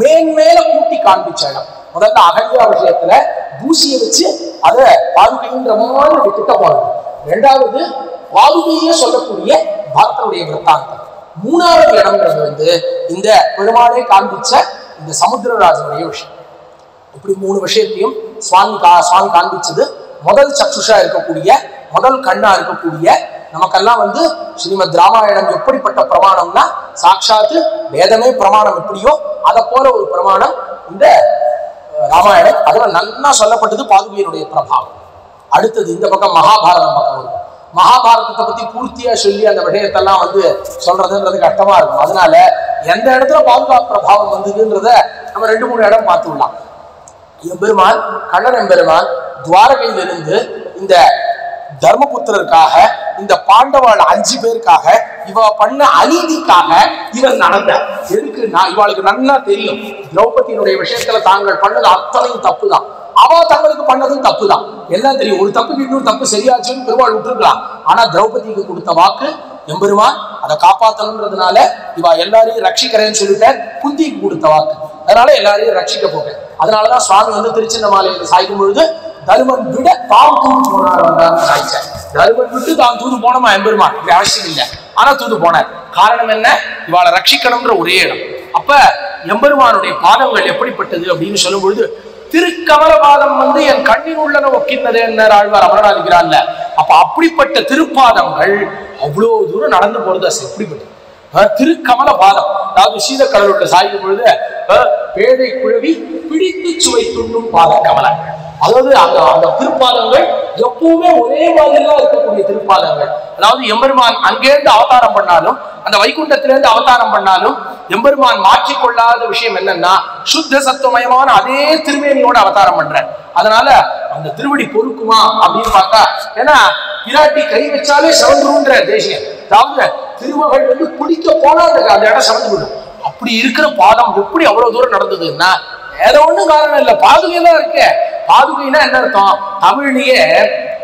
மேன்மேல கூட்டி காண்பிச்ச இடம். முதல்ல அகல்யா விஷயத்துல தூசியை வச்சு அதை பாதுகைன்ற மாதிரி கிட்ட போனது. இரண்டாவது பாதுகையே சொல்லக்கூடிய பரதனுடைய விற்த்தாந்தம். மூணாவது இடம்ன்றது வந்து இந்த பெருமாளை காண்பிச்ச இந்த சமுத்திரராஜனுடைய விஷயம். இப்படி மூணு விஷயத்தையும் சுவாமி கா சுவாமி காண்பிச்சது. முதல் சக்ஷுஷா இருக்கக்கூடிய முதல் கண்ணா இருக்கக்கூடிய நமக்கெல்லாம் வந்து ஸ்ரீமத் ராமாயணம் எப்படிப்பட்ட பிரமாணம்னா சாட்சாத்து வேதமே பிரமாணம் எப்படியோ அதை போல ஒரு பிரமாணம் இந்த ராமாயணம். அதில் நல்லா சொல்லப்பட்டது பாதுகையினுடைய பிரபாவம். அடுத்தது இந்த பக்கம் மகாபாரதம் பக்கம் வரும். மகாபாரதத்தை பத்தி பூர்த்தியா சொல்லி அந்த விஷயத்தெல்லாம் வந்து சொல்றதுன்றது கஷ்டமா இருக்கும். அதனால எந்த இடத்துல பாதுகா பிரபாவம் வந்ததுன்றத நம்ம ரெண்டு மூணு இடம் பார்த்துடலாம். எம்பெருமான் கண்ணன் எம்பெருமான் துவாரகையிலிருந்து இந்த தர்மபுத்திரருக்காக இந்த பாண்டவாள் அஞ்சு பேருக்காக இவ பண்ண அநீதிக்காக இவன் நடந்த எதுக்கு நான் இவாளுக்கு நல்லா தெரியும் திரௌபதியினுடைய விஷயத்துல தாங்கள் பண்ணது அத்தனையும் தப்பு தான். அவ தங்களுக்கு பண்ணதும் தப்பு தான். எல்லாம் தெரியும். ஒரு தப்புக்கு இன்னொரு தப்பு சரியாச்சுன்னு பெருமாள் விட்டுருக்கலாம். ஆனா திரௌபதிக்கு கொடுத்த வாக்கு எம்பெருமான் அதை காப்பாத்தணும்ன்றதுனால இவ எல்லாரையும் ரட்சிக்கிறேன்னு சொல்லிட்ட. குந்திக்கு கொடுத்த வாக்கு, அதனால எல்லாரையும் ரட்சிக்க போக. அதனாலதான் சுவாமி வந்து திருச்சின்னமாலையில சாய்க்கும் பொழுது தருமன் விட தாம் தூது போனார் வந்தார்னு சாய்ச்சார். தருமன் விட்டு தான் தூது போனோமா எம்பெருமான் இப்படி அவசியம் இல்லை, ஆனா தூது போனார். காரணம் என்ன, இவாளை ரட்சிக்கணும்ன்ற ஒரே இடம். அப்ப எம்பெருமானுடைய பாதங்கள் எப்படிப்பட்டது அப்படின்னு சொல்லும் பொழுது திருக்கமலபாதம் வந்து என் கண்ணின் உள்ளன ஒக்கினது என்ன ஆழ்வார் அமரராதிக்கிறான்ல. அப்ப அப்படிப்பட்ட திருப்பாதங்கள் அவ்வளவு தூரம் நடந்து போறது அது எப்படிப்பட்டது திருக்கமல பாதம். அதாவது சீத கடலுள்ள சாயும் பொழுது பேதை குழவி பிடித்து சுவை துண்ணும் பாத கமலங்கள். அதாவது அந்த அந்த திருப்பாதங்கள் எப்பவுமே ஒரே மாதிரிலாம் இருக்கக்கூடிய திருப்பாதங்கள். அதாவது எம்பெருமான் அங்கேருந்து அவதாரம் பண்ணாலும் அந்த வைகுண்டத்திலிருந்து அவதாரம் பண்ணாலும் எம்பெருமான் மாற்றிக்கொள்ளாத விஷயம் என்னன்னா சுத்த சத்துவமயமான அதே திருமேனியோட அவதாரம் பண்றேன். அதனால அந்த திருவடி பொறுக்குமா அப்படின்னு பார்த்தா, ஏன்னா பிராட்டி கை வச்சாலே சவந்துருன்ற தேசியம். அதாவது திருமகள் வந்து பிடிக்க போனா அந்த இடம் சவந்துவிடும். அப்படி இருக்கிற பாதம் எப்படி அவ்வளவு தூரம் நடந்ததுன்னா வேற ஒண்ணும் காரணம் இல்லை, பாதுகையெல்லாம் இருக்கு. பாதுகைன்னா என்ன அர்த்தம், தமிழ்லயே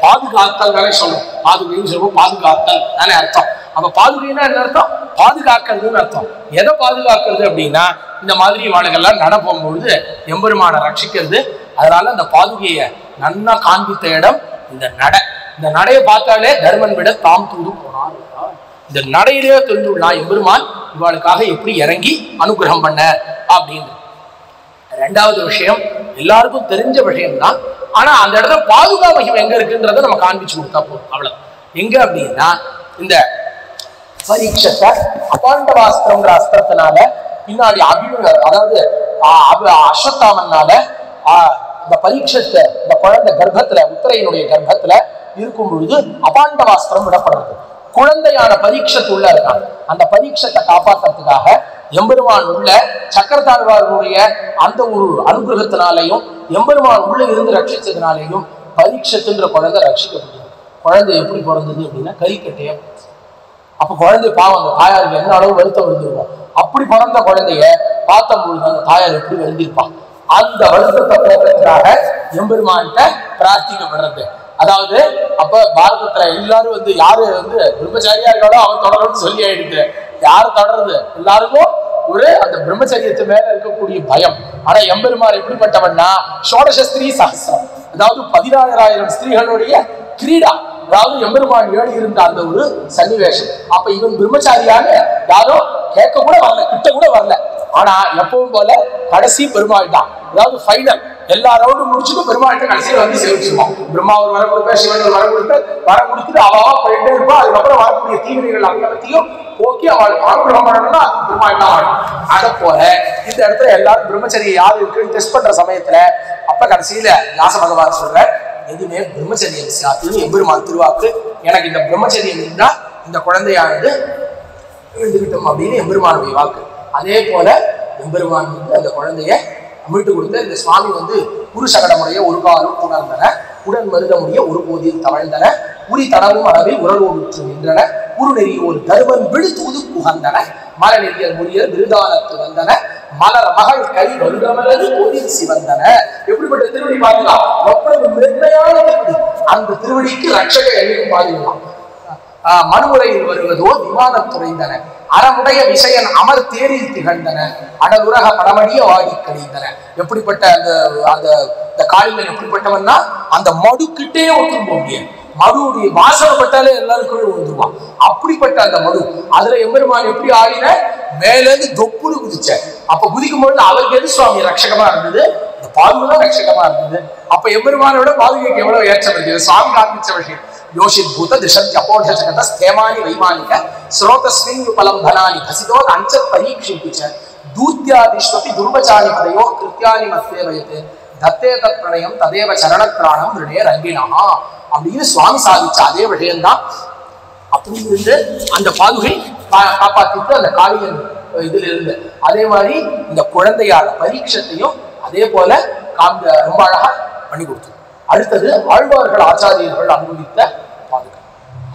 பாதுகாத்தல் தானே சொல்லும். பாதுகைன்னு சொல்லுவோம், பாதுகாத்தல் தானே அர்த்தம். அப்ப பாதுகைன்னா என்ன அர்த்தம், பாதுகாக்கிறதுன்னு அர்த்தம். எதை பாதுகாக்கிறது அப்படின்னா இந்த மாதிரி இவாளுகள்லாம் நடப்போம் பொழுது எம்பெருமானை ரட்சிக்கிறது. அதனால அந்த பாதுகையை நல்லா காண்பித்த இடம் இந்த நட. இந்த நடையை பார்த்தாலே தர்மன் விட தாம் தூது போனார். இந்த நடையிலேயே தெரிஞ்சுடலாம் எம்பெருமான் இவாளுக்காக எப்படி இறங்கி அனுகிரகம் பண்ண அப்படின்னு. ரெண்டாவது விஷயம் எல்லாருக்கும் தெரிஞ்ச விஷயம்தான், ஆனா அந்த இடத்துல பாதுகா மகிமை எங்க இருக்குன்றத நம்ம காண்பிச்சு கொடுத்தா போதும். அவ்வளவு எங்க அப்படின்னா இந்த பரீட்சத்தை அபாண்டவாஸ்திரம்ங்கிற அஸ்திரத்தினால பின்னாடி அபிம அதாவது அஸ்வத்தாமனால இந்த பரீட்சத்தை இந்த குழந்தை கர்ப்பத்துல உத்தரையினுடைய கர்ப்பத்துல இருக்கும் பொழுது அபாண்டவாஸ்திரம் விடப்படுறது. குழந்தையான பரீட்சத்து உள்ள இருக்காங்க. அந்த பரீட்சத்தை காப்பாற்றுறதுக்காக எம்பெருமான் உள்ள சக்கரத்தாழ்வார்களுடைய அந்த ஒரு அனுகிரகத்தினாலையும் எம்பெருமான் உள்ள இருந்து ரட்சிச்சதுனாலையும் பரீட்சத்துன்ற குழந்தை ரட்சிக்கப்பட்டது. குழந்தை எப்படி பிறந்தது அப்படின்னா கரிக்கட்டையா அப்ப குழந்தை பாவம் அந்த தாயாருக்கு என்ன அளவு வருத்தம் விழுந்திருக்கும். அப்படி பிறந்த குழந்தைய பார்த்த பொழுது அந்த தாயார் எப்படி வருந்திருப்பான். அந்த வருத்தத்தை போக்குறதுக்காக எம்பெருமான்கிட்ட பிரார்த்திக்க பண்றது. அதாவது அப்ப பாரதத்துல எல்லாரும் வந்து யாரு வந்து பிரம்மச்சாரியா இருக்காளோ அவன் தொடர்ந்து சொல்லி ஆயிடுது. யாரு தொடர்றது எல்லாருக்கும் ஒரு அந்த பிரம்மச்சரியத்து மேல இருக்கக்கூடிய பயம். ஆனா எம்பெருமான் எப்படிப்பட்டவன்னா ஷோடச ஸ்திரீ சஹஸ்ரம், அதாவது பதினாறாயிரம் ஸ்திரீகளுடைய கிரீடா, அதாவது எம்பெருமான் ஏழு இருந்த அந்த ஒரு சன்னிவேஷம். அப்ப இவன் பிரம்மச்சாரியாக யாரும் கேட்க கூட வரல, கிட்ட கூட வரல. ஆனா எப்பவும் போல கடைசி பெருமாள் தான், அதாவது ஃபைனல். எல்லா ரவுண்டும் முடிச்சுட்டு பெருமாள்கிட்ட கடைசியில் வந்து சேவிச்சுருவான். பிரம்மா ஒரு வர கொடுப்பேன், சிவன் ஒரு வர கொடுப்பேன், வர கொடுத்துட்டு அவாவா போயிட்டே இருப்பான். அதுக்கப்புறம் வரக்கூடிய தீவிரங்கள் அங்கத்தையும் போக்கி அவள் ஆர்வம் பண்ணணும்னா அது பெருமாள் தான் ஆகும். அதை போல இந்த இடத்துல எல்லாரும் பிரம்மச்சரிய யாரு இருக்குன்னு டெஸ்ட் பண்ற சமயத்துல அப்ப கடைசியில யாச பகவான் சொல்ற எதுவுமே பிரம்மச்சரியம் சாத்தின்னு எம்பெருமான் திருவாக்கு. எனக்கு இந்த பிரம்மச்சரியம் இருந்தா இந்த குழந்தையானது எழுந்துக்கிட்டோம் அப்படின்னு எம்பெருமானுடைய வாக்கு. அதே போல எம்பெருமான் வந்து அந்த குழந்தைய மீட்டு கொடுத்து இந்த சுவாமி வந்து குருசகடமுடைய ஒரு காலம் உணர்ந்தன, உடன் மருதமுடைய ஒரு போதியில் தவழ்ந்தன, உரி தடவும் அளவில் உரலோடு நின்றன, குரு நெறி ஒரு கருவன் விழுத்துவது புகழ்ந்தன, மல நெறியல் முறியல் விருதானத்து வந்தன, மலர் மகள் கை வருடமலது கோவில் சிவந்தன. எப்படிப்பட்ட திருவடி பாதிக்கலாம், எவ்வளவு மென்மையான திருவடி. அந்த திருவடிக்கு ரட்சக எண்ணிக்கும் பாதிக்கலாம். மனுமுறையில் வருவதோ விமானம் துறைந்தன, அறமுடைய விஷயன் அமர் தேரில் திகழ்ந்தன, அடலுரக படமடிய வாடி கழிந்தன. எப்படிப்பட்ட அந்த அந்த காலில் எப்படிப்பட்டவன்னா அந்த மடுக்கிட்டே ஒத்துருக்க முடியாது. மடுவுடைய வாசனைப்பட்டாலே எல்லாரும் கீழே விழுந்துருவான். அப்படிப்பட்ட அந்த மடு அதுல எம்பெருமான் எப்படி ஆயின மேலேருந்து தொப்புன்னு குதிச்ச. அப்ப குதிக்கும் பொழுது அவருக்கு எது சுவாமி ரட்சகமா இருந்தது, இந்த பாதுதான் ரட்சகமா இருந்தது. அப்ப எம்பெருமானோட பாதுகைக்கு எவ்வளவு ஏற்றம் இருந்தது. சுவாமி காண்பிச்ச விஷயம் யோசித்பூத திசந்தி அப்போஷகத ஸ்தேமானி வைமானிக ஸ்ரோதஸ்மின் பலம் தனானி கசிதோ அஞ்ச பரீட்சிப்பிச்ச தூத்தியாதிஷ்வபி துர்வச்சானி பதையோ கிருத்தியானி மத்தேவயத்து தத்தே தத் பிரணயம் ததேவ சரணத்ராணம் ஹிருடே ரங்கினா அப்படின்னு சுவாமி சாதிச்ச அதே விஷயம்தான். அப்படி இருந்து அந்த பாதுகை காப்பாத்திட்டு அந்த காளியன் இதுல இருந்து அதே மாதிரி இந்த குழந்தையால பரீட்சத்தையும் அதே போல காந்த ரொம்ப அழகா பண்ணி கொடுத்து. அடுத்தது ஆழ்வார்கள் ஆச்சாரியர்கள் அனுபவித்த பாதுகா,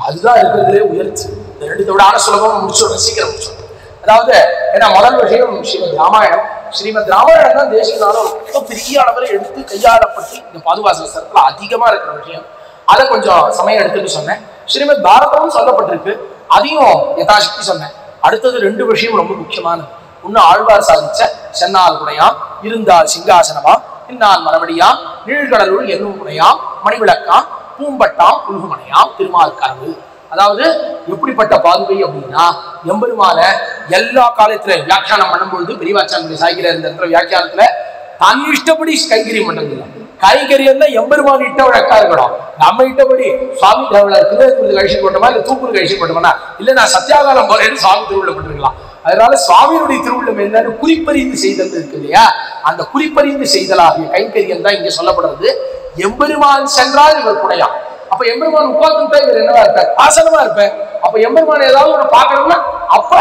அதுதான் இருக்கிறதுலே உயர்ச்சி. இந்த ரெண்டு விடான சுலபமா முடிச்சுடுறேன், சீக்கிரம் முடிச்சுடுறேன். அதாவது ஏன்னா முதல் விஷயம் ஸ்ரீமத் ராமாயணம். ஸ்ரீமத் ராமாயணம் தான் தேசிகனாலும் ரொம்ப பெரிய அளவில் எடுத்து கையாளப்பட்டு இந்த பாதுகா சஹஸ்ரத்துல அதிகமா இருக்கிற விஷயம். அதை கொஞ்சம் சமயம் எடுத்துட்டு சொன்னேன். ஸ்ரீமத் பாரதமும் சொல்லப்பட்டிருக்கு, அதையும் யதாசக்தி சொன்னேன். அடுத்தது ரெண்டு விஷயம் ரொம்ப முக்கியமானது. ஒன்னு ஆழ்வார் சாதிச்ச சென்னால் குடையாம் இருந்தால் சிங்காசனமா பின்னால் மறுபடியாம் நீழ்கடலுள் என்னும் முனையாம் மணிவிளக்காம் பூம்பட்டாம் புல்குமனையாம் திருமால்கரவு. அதாவது எப்படிப்பட்ட பாதுகை அப்படின்னா எம்பெருமான எல்லா காலத்துல வியாக்கியானம் பண்ணும்பொழுது பெரியவாச்சாரிய சாய்கிற இருந்த வியாக்கியானத்துல தன் இஷ்டப்படி கைகறி மண்டல கைகறி இருந்தா எம்பெருமான் இட்ட வழக்கா இருக்கணும். நம்ம இட்டபடி சுவாமி தேவல திருவிழா கழிச்சு போட்டோமா இல்ல தூக்குள் கழிச்சு போட்டோம்னா இல்ல நான் சத்தியாகாலம் போறேன்னு சுவாமி திருவிழா பண்ணிருக்கலாம். அதனால சுவாமியுடைய திருவிழம் என்னன்னு குறிப்பறிந்து செய்தல் இருக்கு இல்லையா, அந்த குறிப்பறிந்து செய்தலாகிய கைங்கரியம் தான் இங்க சொல்லப்படுறது. எம்பெருமான் சென்றால் இவர் குடையாம். அப்ப எம்பெருமான் உட்கார்ந்துட்டா இவர் என்னவா இருப்பார், ஆசனமா இருப்பேன். அப்ப எம்பெருமான் ஏதாவது ஒண்ணு பாக்கணும்னா அப்ப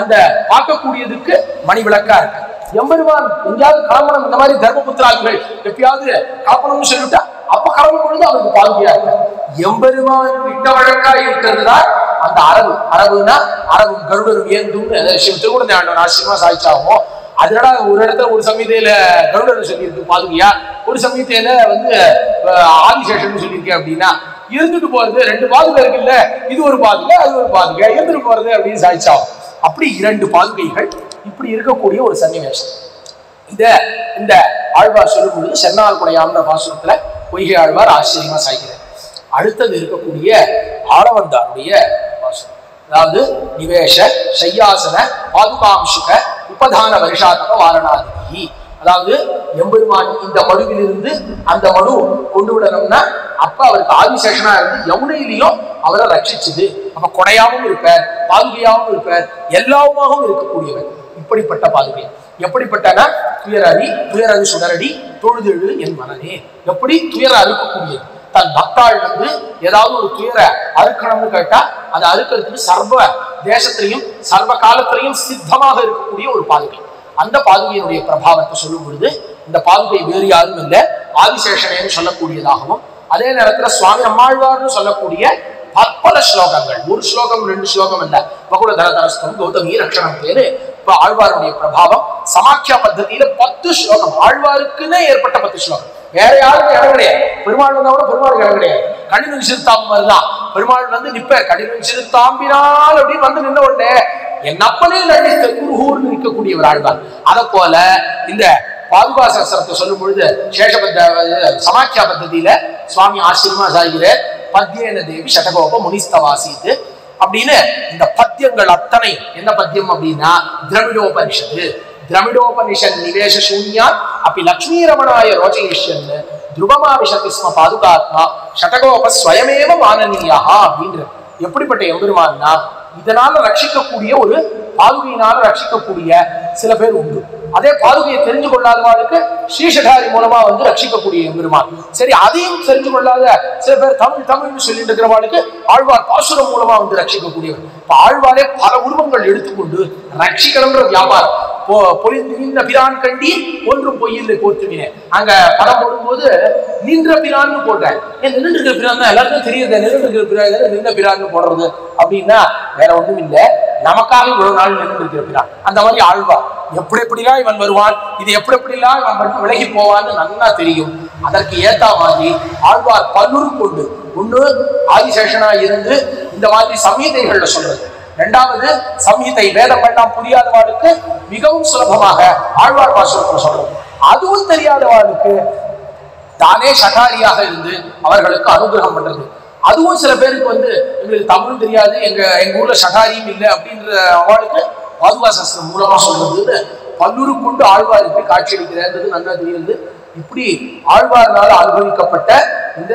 அந்த பார்க்கக்கூடியதுக்கு மணி விளக்கா இருக்கு. எம்பெருமான் எங்கேயாவது கிளம்பணும், இந்த மாதிரி தர்மபுத்திராக்கள் எப்பயாவது கிளம்பணும்னு சொல்லிவிட்டா அப்ப கிளம்பும் பொழுது அவருக்கு பாதுகையா இருக்கு. எம்பெருமான் இட்ட வழக்கா இருக்கிறதுதான் அந்த அரபு. அரபுன்னா அரபும் கருடரும் ஏந்தும் திருக்குறந்த ஆண்டவன் ஆசிரியமா சாய்ச்சாகும். அதனால ஒரு இடத்துல ஒரு சமயத்தையில கருடர் சொல்லியிருக்கு பாதுகையா, ஒரு சமயத்தையில வந்து ஆதிசேஷன் சொல்லியிருக்கேன். அப்படின்னா இருந்துட்டு போறது ரெண்டு பாதுகை இருக்குல்ல, இது ஒரு பாதுகை அது ஒரு பாதுகை, இருந்துட்டு போறது அப்படின்னு சாய்ச்சாகும். அப்படி இரண்டு பாதுகைகள் இப்படி இருக்கக்கூடிய ஒரு சன்னிவேஷம். இத இந்த ஆழ்வார் சொல்லும் பொழுது சென்னால் குடையான்ற பாசுரத்துல பொய்கை ஆழ்வார் ஆச்சரியமா சாய்க்கிறார். அடுத்தது இருக்கக்கூடிய ஆளவந்தாருடைய பாசுரம், அதாவது நிவேஷ சையாசன பாதுகாம்சுக உபதான வருஷாத்மக வாரணாதி. அதாவது எம்பெருமான் இந்த மடுவிலிருந்து அந்த மடு கொண்டு விடணும்னா அப்ப அவருக்கு ஆதிசேஷனா இருந்து யமுனையிலையும் அவரை ரட்சிச்சுது. அப்ப கொடையாவும் இருப்பார், பாதுகையாவும் இருப்பார், எல்லாமாகவும் இருக்கக்கூடியவர். இப்படிப்பட்ட பாதுகை எப்படிப்பட்டனா துயரறி துயரறி சுடரடி தொழுதெழு என் மனனே. எப்படி துயர அறுக்கக்கூடியது, தன் பக்தாள் வந்து ஏதாவது ஒரு துயர அறுக்கணும்னு கேட்டா அதை அறுக்கிறதுக்கு சர்வ தேசத்திலையும் சர்வ காலத்திலையும் சித்தமாக இருக்கக்கூடிய ஒரு பாதுகை. அந்த பாதுகையினுடைய பிரபாவத்தை சொல்லும் பொழுது இந்த பாதுகை வேறு யாரும் இல்லை ஆதிசேஷனேன்னு சொல்லக்கூடியதாகவும் அதே நேரத்துல சுவாமி நம்மாழ்வார்னு சொல்லக்கூடிய பல ஸ்லோகங்கள் ஒரு ஸ்லோகம் ரெண்டு ஸ்லோகம் அல்ல வகுல தரதரஸ்தம் கௌதமி ரக்ஷணம் பேரு இப்ப ஆழ்வாருடைய பிரபாவம் சமாக்கியா பத்ததியில பத்து ஸ்லோகம் ஆழ்வாருக்குன்னே ஏற்பட்ட பத்து ஸ்லோகம் வேற யாருக்கும் இடம் கிடையாது பெருமாள் வந்தா கூட பெருமாள் இடம் கிடையாது கடின விசிறுத்தாம் வருதான் பெருமாள் வந்து நிப்பார் கடின விசிறுத்தாம்பினால் அப்படின்னு வந்து நின்ன உடனே என் அப்பனே நடித்த குருகூர்னு நிற்கக்கூடியவர் ஆழ்வார் அதை போல இந்த பாதுகா சஹஸ்ரத்தை சொல்லும் பொழுது சேஷபத்த சமாக்கியா பத்ததியில சுவாமி ஆசிரமா சாகிற பத்யேன தேவி சதகோப முனிஸ்தவாசித்து அப்படின்னு இந்த பத்தியங்கள் அத்தனை என்ன பத்தியம் அப்படின்னா திரவிடோபனிஷத்து திரவிடோபனிஷன் நிவேச சூன்யா அப்படி லட்சுமி ரமணாய ரோஜயிஷன் துருவமா விஷதிஸ்ம பாதுகாத்மா சதகோப ஸ்வயமேவ மானனியா அப்படின்ற எப்படிப்பட்ட எம்பெருமான்னா இதனால ரட்சிக்கக்கூடிய ஒரு பாதுகையினால ரட்சிக்கக்கூடிய சில பேர் உண்டு அதே பாதுகையை தெரிஞ்சு கொள்ளாதவாளுக்கு ஸ்ரீஷடாரி மூலமா வந்து ரட்சிக்கக்கூடிய எம்பெருமான் சரி அதையும் தெரிஞ்சு கொள்ளாத சில பேர் தமிழ் தமிழ்னு சொல்லிட்டு இருக்கிறவாளுக்கு ஆழ்வார் பாசுரம் மூலமா வந்து ரட்சிக்கக்கூடியவர் இப்ப ஆழ்வாரே பல உருவங்கள் எடுத்துக்கொண்டு ரட்சிக்கணும்ன்ற வியாபாரம் பொழிந்து நின்ற பிரான் கண்டி ஒன்றும் பொய்யில்லை கோத்துவினே அங்க படம் போடும்போது நின்ற பிரான்னு போட்டேன் ஏன் நின்று இருக்கிற பிரான் தான் எல்லாருக்கும் தெரியுது நின்று இருக்கிற பிரான் நின்ற பிரான்னு போடுறது அப்படின்னா வேற ஒன்றும் இல்லை நமக்காக இவ்வளவு நாள் நின்று இருக்கிற பிரான் அந்த மாதிரி ஆழ்வார் எப்படி எப்படிலாம் இவன் வருவான் இது எப்படி எப்படிலாம் இவன் மட்டும் விலகி போவான்னு நல்லா தெரியும் அதற்கு ஏத்த மாதிரி ஆழ்வார் பல்லுறு கொண்டு ஒண்ணு ஆதிசேஷனா இருந்து இந்த மாதிரி சமீதைகள்ல சொல்றது இரண்டாவது சம்ஹிதை வேதமெல்லாம் புரியாதவாளுக்கு மிகவும் சுலபமாக ஆழ்வார் பாசுரத்தை சொல்றோம் அதுவும் தெரியாதவாளுக்கு தானே சகாரியாக இருந்து அவர்களுக்கு அனுகிரகம் பண்றது அதுவும் சில பேருக்கு வந்து எங்களுக்கு தமிழ் தெரியாது எங்க எங்க ஊர்ல சகாரியும் இல்லை அப்படின்ற அவளுக்கு பாதுகா சஹஸ்ரம் மூலமா சொல்றது பல்லுறு கொண்டு ஆழ்வாருக்கு காட்சி அளிக்கிறது நல்லா தெரியுது இப்படி ஆழ்வார்னால அனுபவிக்கப்பட்ட இந்த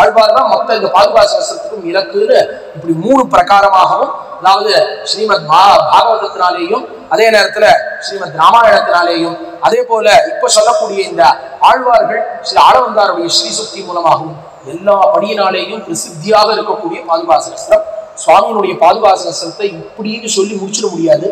ஆழ்வார் தான் மொத்தம் இந்த பாதுகா சஹஸ்ரத்துக்கும் இலக்குன்னு இப்படி மூணு பிரகாரமாகவும் அதாவது ஸ்ரீமத் மா பாகவதத்தினாலேயும் அதே நேரத்துல ஸ்ரீமத் ராமாயணத்தினாலேயும் அதே போல இப்ப சொல்லக்கூடிய இந்த ஆழ்வார்கள் ஸ்ரீ ஆளவந்தாருடைய ஸ்ரீசுக்தி மூலமாகவும் எல்லா படியினாலேயும் பிரசித்தியாக இருக்கக்கூடிய பாதுகா சஹஸ்ரம் சுவாமியினுடைய பாதுகா சஹஸ்ரத்தை இப்படின்னு சொல்லி முடிச்சிட முடியாது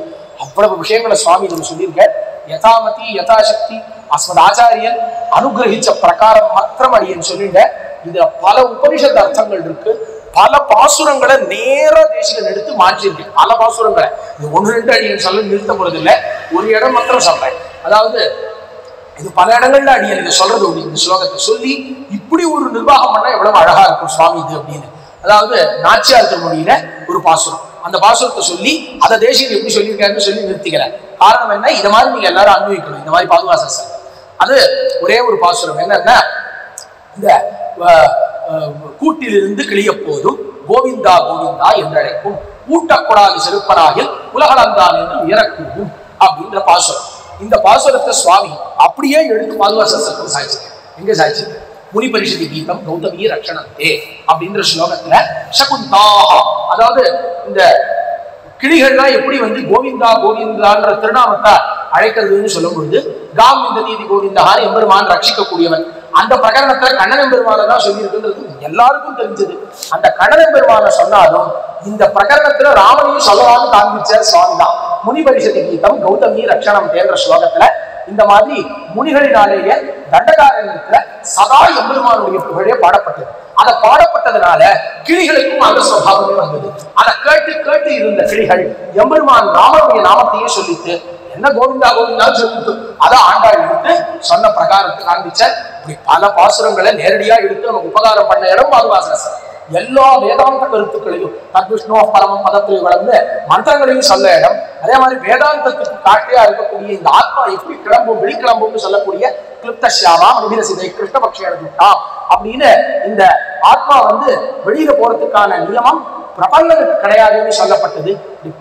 அவ்வளவு விஷயங்களை சுவாமி நம்ம சொல்லியிருக்கார் யதாமதி யதாசக்தி அஸ்மத் ஆச்சாரியன் அனுகிரகிச்ச பிரகாரம் மாத்திரம் அடியன்னு சொல்லிட்ட இதுல பல உபனிஷத் அர்த்தங்கள் இருக்கு பல பாசுரங்களை நேர தேசிகன் எடுத்து மாற்றிருக்கு பல பாசுரங்களை இது ஒன்று ரெண்டு அடியன் சொல்ல நிறுத்த போறது இல்லை ஒரு இடம் மாத்திரம் சொல்றேன் அதாவது இது பல இடங்கள்ல அடியன் இதை சொல்றது இந்த ஸ்லோகத்தை சொல்லி இப்படி ஒரு நிர்வாகம் பண்ணா எவ்வளவு அழகா இருக்கும் சுவாமி இது அப்படின்னு அதாவது நாச்சியார் திருமொழியில ஒரு பாசுரம் அந்த பாசுரத்தை சொல்லி அதை தேசிகன் எப்படி சொல்லியிருக்காருன்னு சொல்லி நிறுத்திக்கிறேன் காரணம் என்ன இதை மாதிரி நீங்க எல்லாரும் அனுபவிக்கணும் இந்த மாதிரி பாதுகா சஹஸ்ரம் அது ஒரே ஒரு பாசுரம் என்னன்னா இந்த கூட்டிலிருந்து கிளிய போதும் கோவிந்தா கோவிந்தா என்றழைக்கும் ஊட்டக்கூடாது செருப்பனாகில் உலகளந்தான் என்று உயரக்கூடும் அப்படின்ற பாசுரம் இந்த பாசுரத்தை சுவாமி அப்படியே எடுத்து பாதுகா சஹஸ்ரத்தை சாய்ச்சிக்க எங்க சாய்ச்சிக்க முனி பரிஷதி கீதம் கௌதமி ரக்ஷணந்தே அப்படின்ற ஸ்லோகத்துல சகுந்தாஹா அதாவது இந்த கிளிகள்லாம் எப்படி வந்து கோவிந்தா கோவிந்தான்ற திருநாமத்தை அழைக்கிறதுன்னு சொல்லும் பொழுது காவிந்த நீதி கோவிந்தார் எம்பெருமான் ரட்சிக்கக்கூடியவன் அந்த பிரகடனத்துல கண்ணன் பெருமானை தான் சொல்லியிருக்குன்றது எல்லாருக்கும் தெரிஞ்சது அந்த கண்ணன் பெருமானை சொன்னாலும் இந்த பிரகடனத்துல ராமனையும் சொல்லலாம்னு காண்பிச்சார் சுவாமி தான் முனி பரிஷதி கீதம் கௌதமி ரக்ஷணம் தேன்ற ஸ்லோகத்துல இந்த மாதிரி முனிகளினாலேயே தண்டகாரண்யத்துல சதா எம்பெருமானுடைய புகழே பாடப்பட்டது அதை பாடப்பட்டதுனால கிளிகளுக்கும் அந்த சுவாபமே வந்தது அதை கேட்டு கேட்டு இருந்த கிளிகள் எம்பெருமான் ராமனுடைய நாமத்தையே சொல்லிட்டு என்ன கோவிந்தா கோவிந்தா சொல்லிட்டு அதை ஆண்டாள் எடுத்து சொன்ன பிரகாரத்தை காண்பிச்சார் இப்படி பல பாசுரங்களை நேரடியா எடுத்து நமக்கு உபகாரம் பண்ண இடம் பாதுகா சஹஸ்ரம் எல்லா வேதாந்த கருத்துக்களையும் தத்விஷ்ணு பரமம் பதத்திலே வளர்ந்து மந்திரங்களையும் சொல்ல இடம் அதே மாதிரி வேதாந்தத்துக்கு காட்டியா இருக்கக்கூடிய இந்த ஆத்மா எப்படி கிளம்பும் வெளிக்கிளம்பும்னு சொல்லக்கூடிய கிளிப்த ஷியாமா அபிரசிதை கிருஷ்ணபக்ஷா அப்படின்னு இந்த ஆத்மா வந்து வெளியில போறதுக்கான நியமம் பிரபஞ்சத்துக்கு கிடையாதுன்னு சொல்லப்பட்டது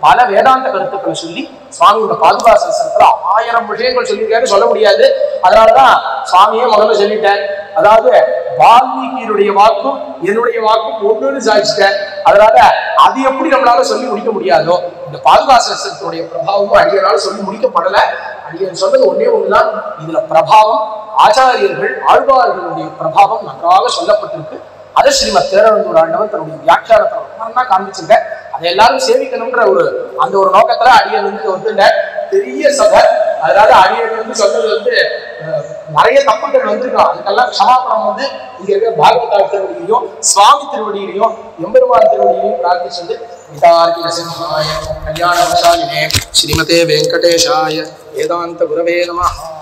பல வேதாந்த கருத்துக்களை சொல்லி சுவாமி இந்த பாதுகா சஹஸ்ரத்துல ஆயிரம் விஷயங்கள் சொல்லியிருக்காரு சொல்ல முடியாது அதனாலதான் சுவாமியே முதல்ல சொல்லிட்டேன் அதாவது வால்மீகியினுடைய வாக்கும் என்னுடைய வாக்கும் ஒன்றுன்னு சாதிச்சிட்டேன் அதனால அது எப்படி நம்மளால சொல்லி முடிக்க முடியாதோ இந்த பாதுகா சஹஸ்ரத்தினுடைய பிரபாவமும் அடியனால சொல்லி முடிக்கப்படல அடியன் சொன்னது ஒன்னே ஒண்ணுதான் இதுல பிரபாவம் ஆச்சாரியர்கள் ஆழ்வார்களுடைய பிரபாவம் நன்றாக சொல்லப்பட்டிருக்கு அதை ஸ்ரீமத் தேரவந்தூர் ஆண்டவன் தன்னுடைய வியாக்கியானத்தை காண்பிச்சுங்க அதை எல்லாரும் சேவிக்கணும்ன்ற ஒரு அந்த ஒரு நோக்கத்துல அடியன் வந்து வந்து பெரிய சபை அதாவது ஆரியர்கள் வந்து சொல்றது வந்து நிறைய தப்புகள் வந்திருக்கலாம். அதுக்கெல்லாம் க்ஷமாபணம் வந்து இங்க இருக்க பாகவதார் திருவடியிலையும் சுவாமி திருவடியிலையும் எம்பெருமான் திருவடியிலையும் பிரார்த்திச்சுட்டு விதார்க்கிய சிம்ஹாய கல்யாண விஷாலினே ஸ்ரீமதே வெங்கடேஷாய வேதாந்த குரவே நமஹ.